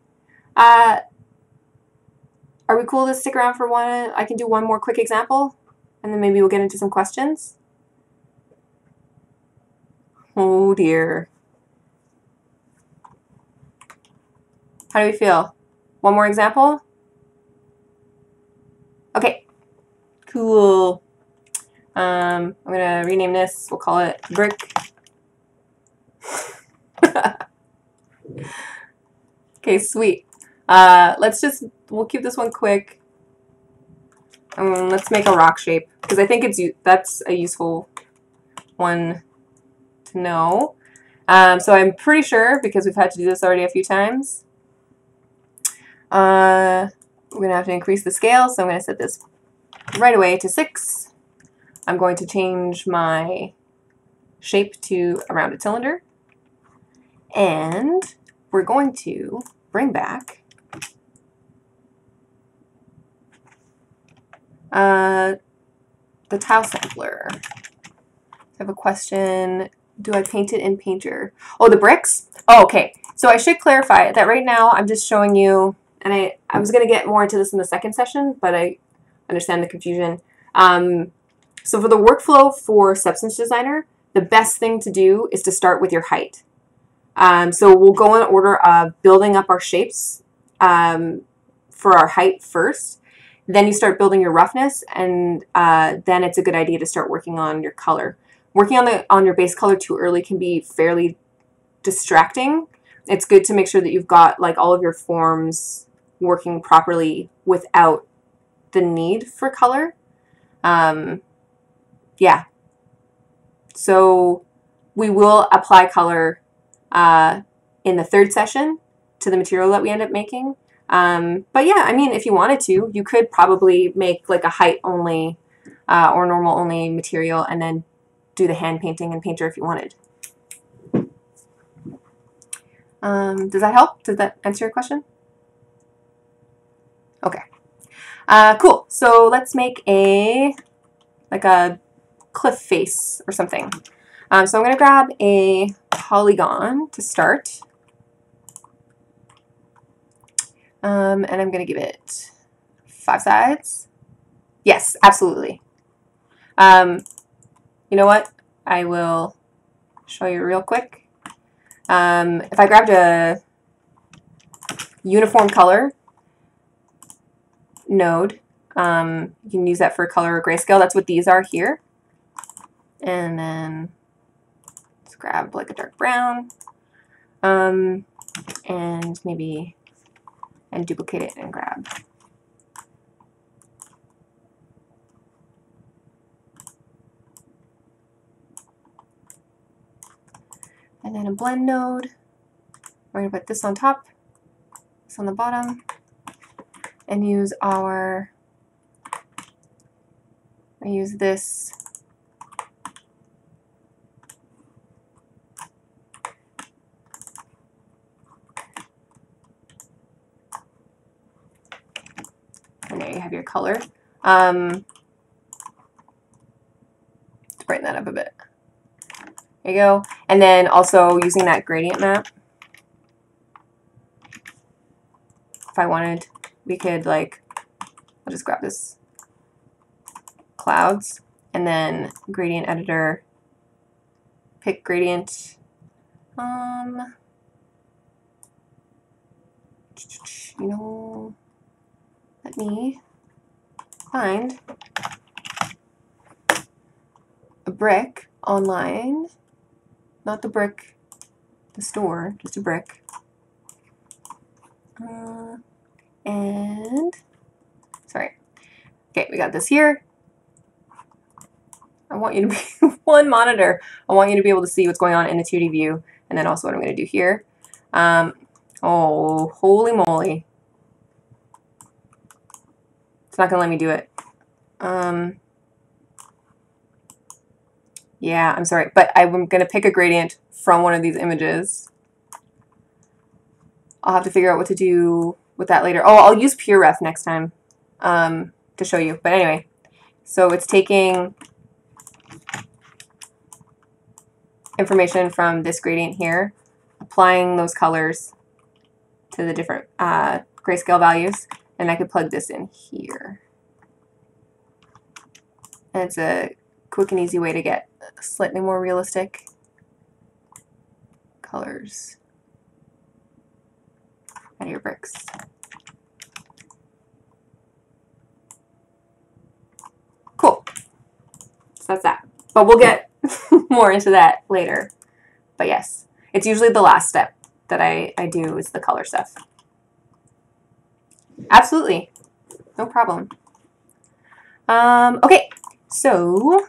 Uh, are we cool to stick around for one? I can do one more quick example, and then maybe we'll get into some questions. Oh dear. How do we feel? One more example? Okay. Cool. Um, I'm gonna rename this. We'll call it brick. Okay, sweet. Uh, let's just, we'll keep this one quick. Um, let's make a rock shape, because I think it's that's a useful one to know. Um, so I'm pretty sure, because we've had to do this already a few times, uh, we're going to have to increase the scale, so I'm going to set this right away to six. I'm going to change my shape to a rounded cylinder. And we're going to bring back uh, the tile sampler. I have a question. Do I paint it in Painter? Oh, the bricks? Oh, okay. So I should clarify that right now I'm just showing you, and I, I was going to get more into this in the second session, but I understand the confusion. Um, so for the workflow for Substance Designer, the best thing to do is to start with your height. Um, so we'll go in order of building up our shapes um, for our height first. Then you start building your roughness, and uh, then it's a good idea to start working on your color. Working on the on your base color too early can be fairly distracting. It's good to make sure that you've got like all of your forms working properly without the need for color. Um, yeah. So we will apply color uh, in the third session to the material that we end up making. Um, but yeah, I mean, if you wanted to, you could probably make like a height only uh, or normal only material and then do the hand painting in Painter if you wanted. Um, does that help? Does that answer your question? Okay. Uh, cool. So let's make a like a cliff face or something. Um, so I'm going to grab a polygon to start. Um, and I'm going to give it five sides. Yes, absolutely. Um, you know what? I will show you real quick. Um, if I grabbed a uniform color node, um, you can use that for color or grayscale. That's what these are here. And then let's grab like a dark brown um, and maybe and duplicate it and grab. And then a blend node. We're going to put this on top, this on the bottom, and use our, I use this and there you have your color. Um, let's brighten that up a bit. There you go. And then also using that gradient map, if I wanted, we could like, I'll just grab this clouds and then gradient editor, pick gradient, um, you know, let me find a brick online. Not the brick, the store, just a brick. Uh, and, sorry. Okay, we got this here. I want you to be one monitor. I want you to be able to see what's going on in the two D view, and then also what I'm going to do here. Um, oh, holy moly. It's not going to let me do it. Um... Yeah, I'm sorry, but I'm going to pick a gradient from one of these images. I'll have to figure out what to do with that later. Oh, I'll use PureRef next time um, to show you. But anyway, so it's taking information from this gradient here, applying those colors to the different uh, grayscale values, and I could plug this in here. And it's a quick and easy way to get slightly more realistic colors out of your bricks. Cool. So that's that. But we'll get more into that later. But yes, it's usually the last step that I, I do is the color stuff. Absolutely. No problem. Um, okay. So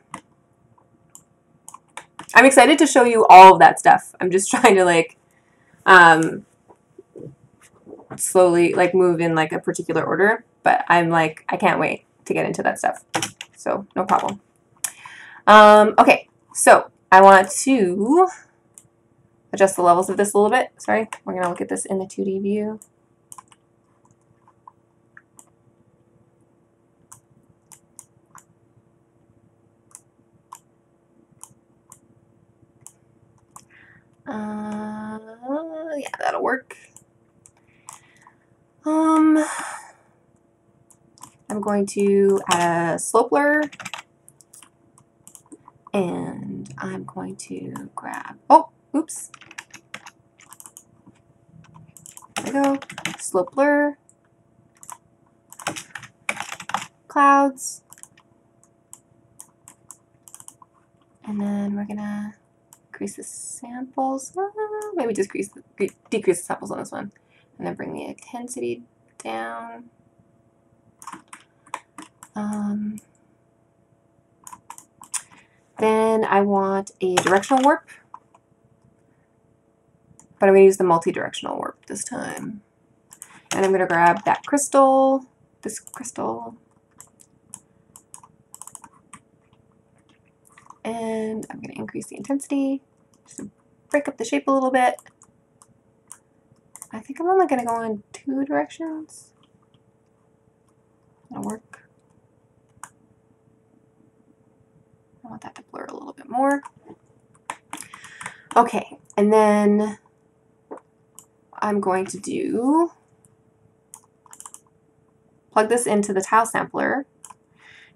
I'm excited to show you all of that stuff. I'm just trying to like um, slowly like move in like a particular order, but I'm like, I can't wait to to get into that stuff. So no problem. Um, okay, so I want to adjust the levels of this a little bit. Sorry, we're going to look at this in the two D view. Uh, yeah, that'll work. Um, I'm going to add a slope blur, and I'm going to grab, oh, oops. There we go. Slope blur, clouds, and then we're gonna increase the samples. Oh, maybe just crease the, decrease the samples on this one, and then bring the intensity down. Um, then I want a directional warp, but I'm going to use the multi-directional warp this time. And I'm going to grab that crystal, this crystal, and I'm going to increase the intensity just to break up the shape a little bit. I think I'm only going to go in two directions. That'll work. I want that to blur a little bit more. Okay, and then I'm going to do, plug this into the tile sampler.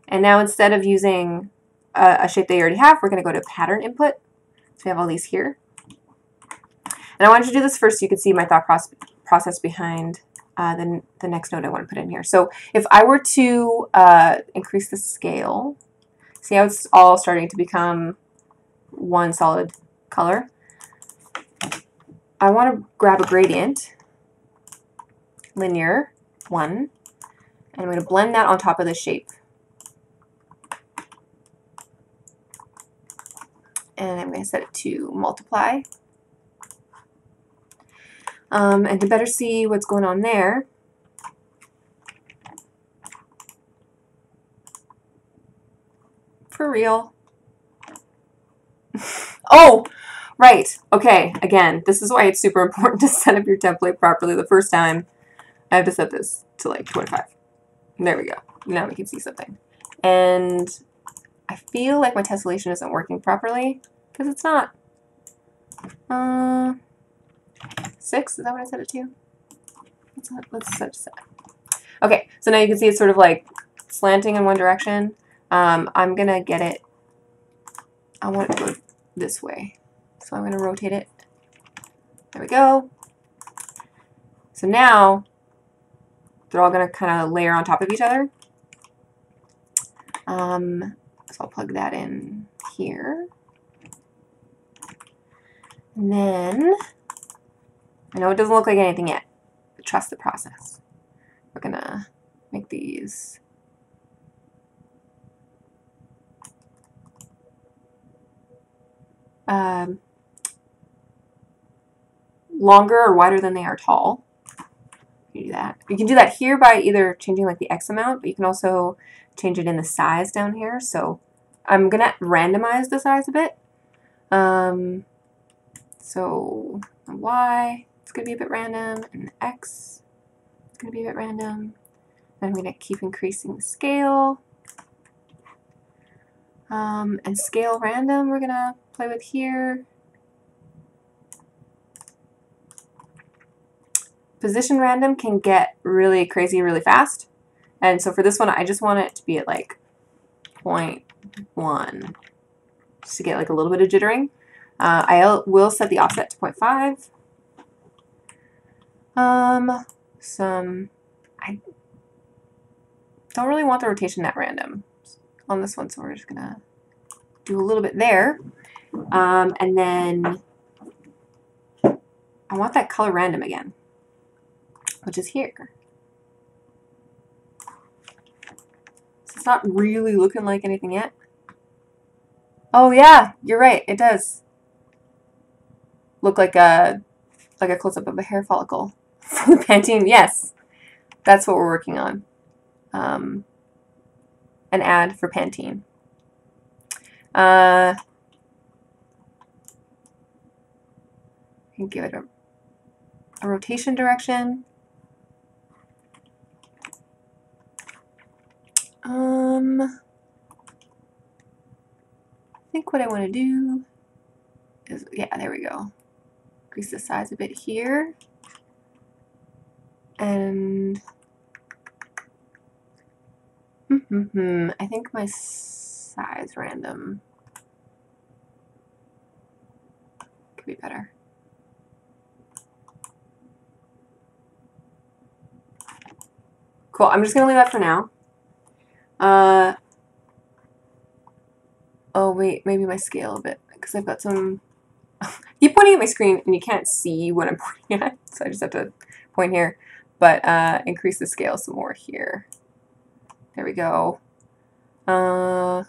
And now instead of using a, a shape they already have, we're going to go to pattern input. So we have all these here. And I wanted to do this first so you could see my thought proce process behind uh, the, the next node I want to put in here. So if I were to uh, increase the scale, see how it's all starting to become one solid color? I want to grab a gradient, linear, one, and I'm going to blend that on top of the shape. And I'm going to set it to multiply. Um, and to better see what's going on there, for real. Oh, right. Okay. Again, this is why it's super important to set up your template properly the first time. I have to set this to like twenty-five. There we go. Now we can see something. And I feel like my tessellation isn't working properly because it's not. Uh, six, is that what I set it to? Let's, let's set it to seven. Okay. So now you can see it's sort of like slanting in one direction. Um, I'm going to get it, I want it to go this way, so I'm going to rotate it. There we go. So now they're all going to kind of layer on top of each other. Um, so I'll plug that in here. And then, I know it doesn't look like anything yet, but trust the process. We're going to make these Um, longer or wider than they are tall. You do that. You can do that here by either changing like the X amount, but you can also change it in the size down here. So I'm gonna randomize the size a bit. Um, so the Y it's gonna be a bit random, and the X is gonna be a bit random. And I'm gonna keep increasing the scale. Um, and scale random, we're gonna play with here. Position random can get really crazy really fast, and so for this one I just want it to be at like zero point one just to get like a little bit of jittering. Uh, I will set the offset to zero point five. Um, some I don't really want the rotation that random on this one, so we're just gonna do a little bit there. Um, and then I want that color random again, which is here. So it's not really looking like anything yet. Oh yeah, you're right. It does look like a like a close up of a hair follicle from Pantene. Yes, that's what we're working on. Um, an ad for Pantene. Uh, I can give it a, a rotation direction. Um, I think what I want to do is, yeah, there we go. Increase the size a bit here. And mm-hmm-hmm, I think my size random could be better. Cool, I'm just gonna leave that for now. Uh, oh wait, maybe my scale a bit, because I've got some... Keep pointing at my screen and you can't see what I'm pointing at, so I just have to point here, but uh, increase the scale some more here. There we go. Uh,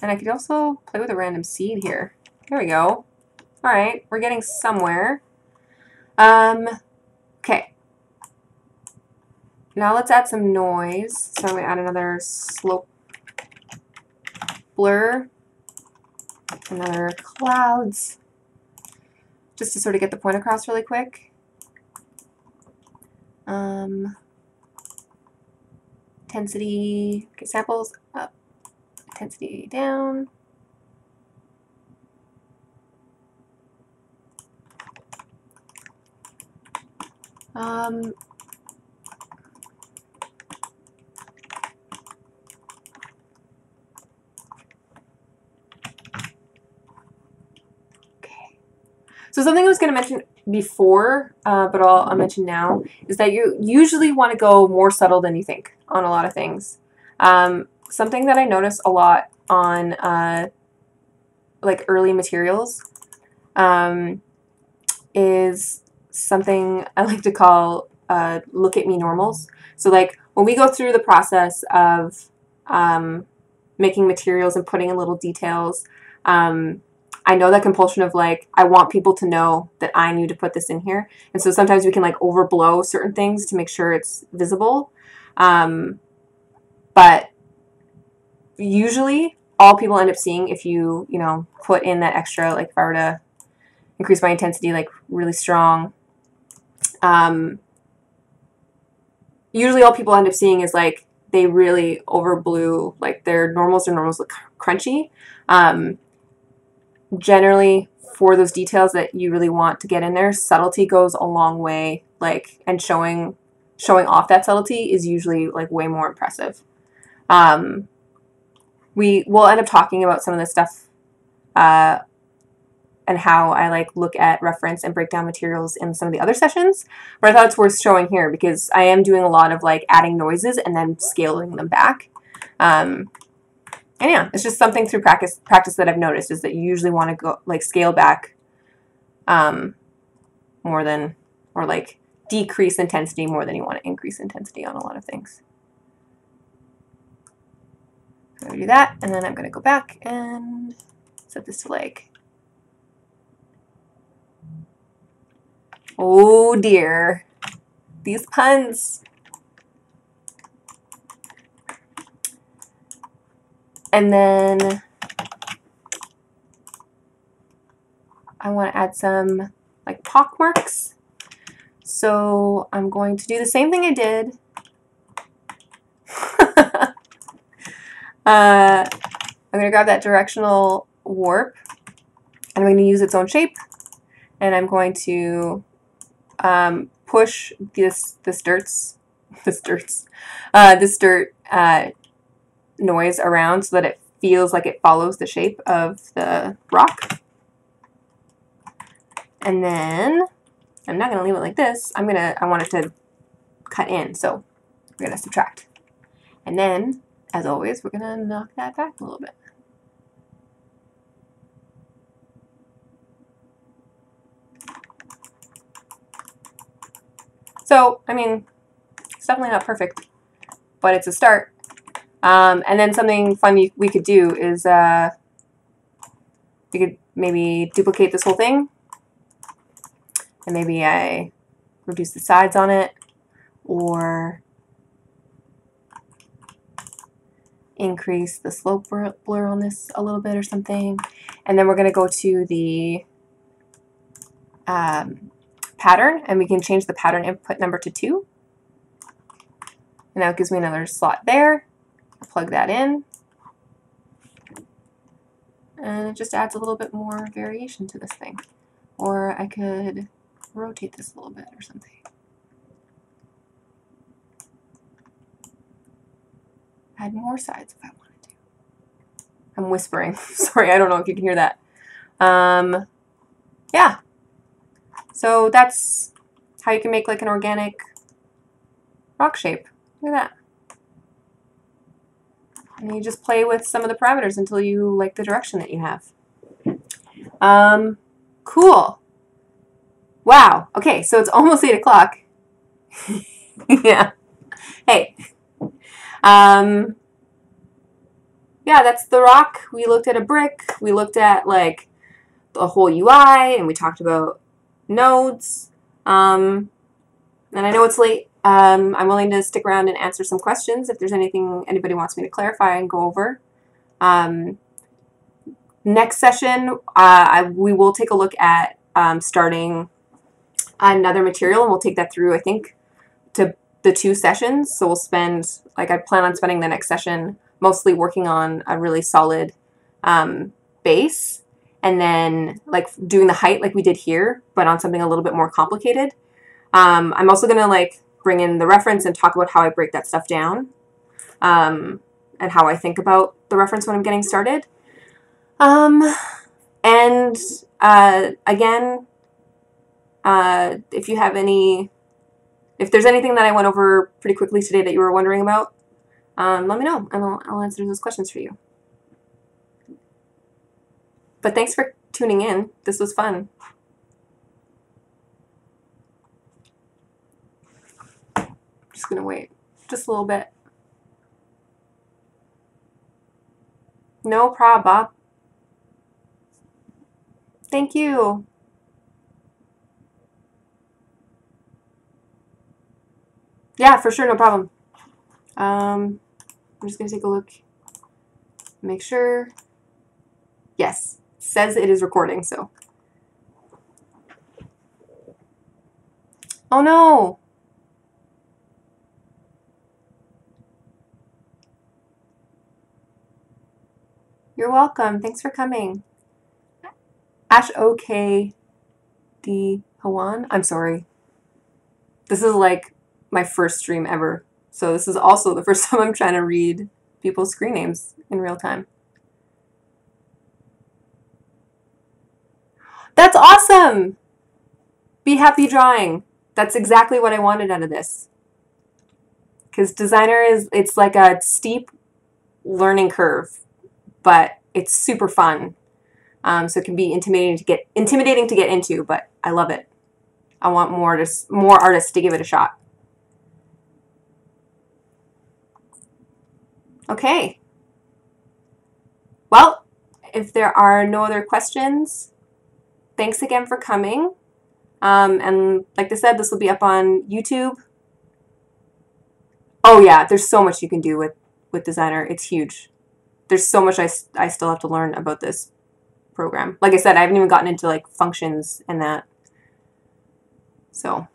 and I could also play with a random seed here. There we go. Alright, we're getting somewhere. Um, okay. Now let's add some noise. So I'm going to add another slope blur, another clouds, just to sort of get the point across really quick. Um, intensity, okay, samples up, intensity down. Um, So something I was going to mention before, uh, but I'll, I'll mention now, is that you usually want to go more subtle than you think on a lot of things. Um, something that I notice a lot on uh, like early materials um, is something I like to call uh, look at me normals. So like when we go through the process of um, making materials and putting in little details, um, I know that compulsion of like, I want people to know that I need to put this in here. And so sometimes we can like overblow certain things to make sure it's visible. Um, but usually all people end up seeing if you, you know, put in that extra, like if I were to increase my intensity, like really strong, um, usually all people end up seeing is like, they really overblew, like their normals their normals look crunchy. Um, Generally, for those details that you really want to get in there, subtlety goes a long way. Like, and showing showing off that subtlety is usually like way more impressive. Um, we will end up talking about some of this stuff uh, and how I like look at reference and break down materials in some of the other sessions. But I thought it's worth showing here because I am doing a lot of like adding noises and then scaling them back. Um, And yeah, it's just something through practice practice that I've noticed is that you usually want to go like scale back um, more than, or like decrease intensity more than you want to increase intensity on a lot of things. I'm going to do that, and then I'm going to go back and set this to like, oh dear, these puns. And then I want to add some like pock marks. So I'm going to do the same thing I did. uh, I'm going to grab that directional warp and I'm going to use its own shape. And I'm going to um, push this, this dirt's, this dirt's, uh, this dirt, uh, noise around so that it feels like it follows the shape of the rock. And then I'm not going to leave it like this. I'm going to, I want it to cut in. So we're going to subtract. And then, as always, we're going to knock that back a little bit. So, I mean, it's definitely not perfect, but it's a start. Um, and then something fun you, we could do is uh, we could maybe duplicate this whole thing, and maybe I reduce the sides on it, or increase the slope blur on this a little bit or something. And then we're going to go to the um, pattern, and we can change the pattern input number to two. And now it gives me another slot there. I'll plug that in. And it just adds a little bit more variation to this thing. Or I could rotate this a little bit or something. Add more sides if I wanted to. I'm whispering. Sorry, I don't know if you can hear that. Um, yeah. So that's how you can make like an organic rock shape. Look at that. And you just play with some of the parameters until you like the direction that you have. Um, cool. Wow. Okay, so it's almost eight o'clock. Yeah. Hey. Um, yeah, that's the rock. We looked at a brick. We looked at like the whole U I, and we talked about nodes. Um, and I know it's late. Um, I'm willing to stick around and answer some questions if there's anything anybody wants me to clarify and go over. Um, next session, uh, I, we will take a look at um, starting another material, and we'll take that through, I think, to the two sessions. So we'll spend, like I plan on spending the next session mostly working on a really solid um, base, and then like doing the height like we did here, but on something a little bit more complicated. Um, I'm also going to like bring in the reference and talk about how I break that stuff down, um, and how I think about the reference when I'm getting started. Um, and uh, again, uh, if you have any, if there's anything that I went over pretty quickly today that you were wondering about, um, let me know, and I'll, I'll answer those questions for you. But thanks for tuning in. This was fun. Just gonna wait just a little bit. No problem. Thank you. Yeah, for sure, no problem. Um, I'm just gonna take a look, make sure. Yes, it says it is recording, so. Oh no. You're welcome. Thanks for coming. Ash OK D Hawan. I'm sorry. This is like my first stream ever. So this is also the first time I'm trying to read people's screen names in real time. That's awesome. Be happy drawing. That's exactly what I wanted out of this. Because designer is, it's like a steep learning curve, but it's super fun. Um, so it can be intimidating to get intimidating to get into, but I love it. I want more artists, more artists to give it a shot. Okay. Well, if there are no other questions, thanks again for coming. Um, and like I said, this will be up on YouTube. Oh yeah, there's so much you can do with, with Designer. It's huge. There's so much I, I still have to learn about this program. Like I said, I haven't even gotten into like functions and that. So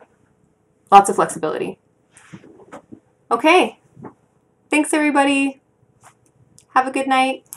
lots of flexibility. Okay. Thanks everybody. Have a good night.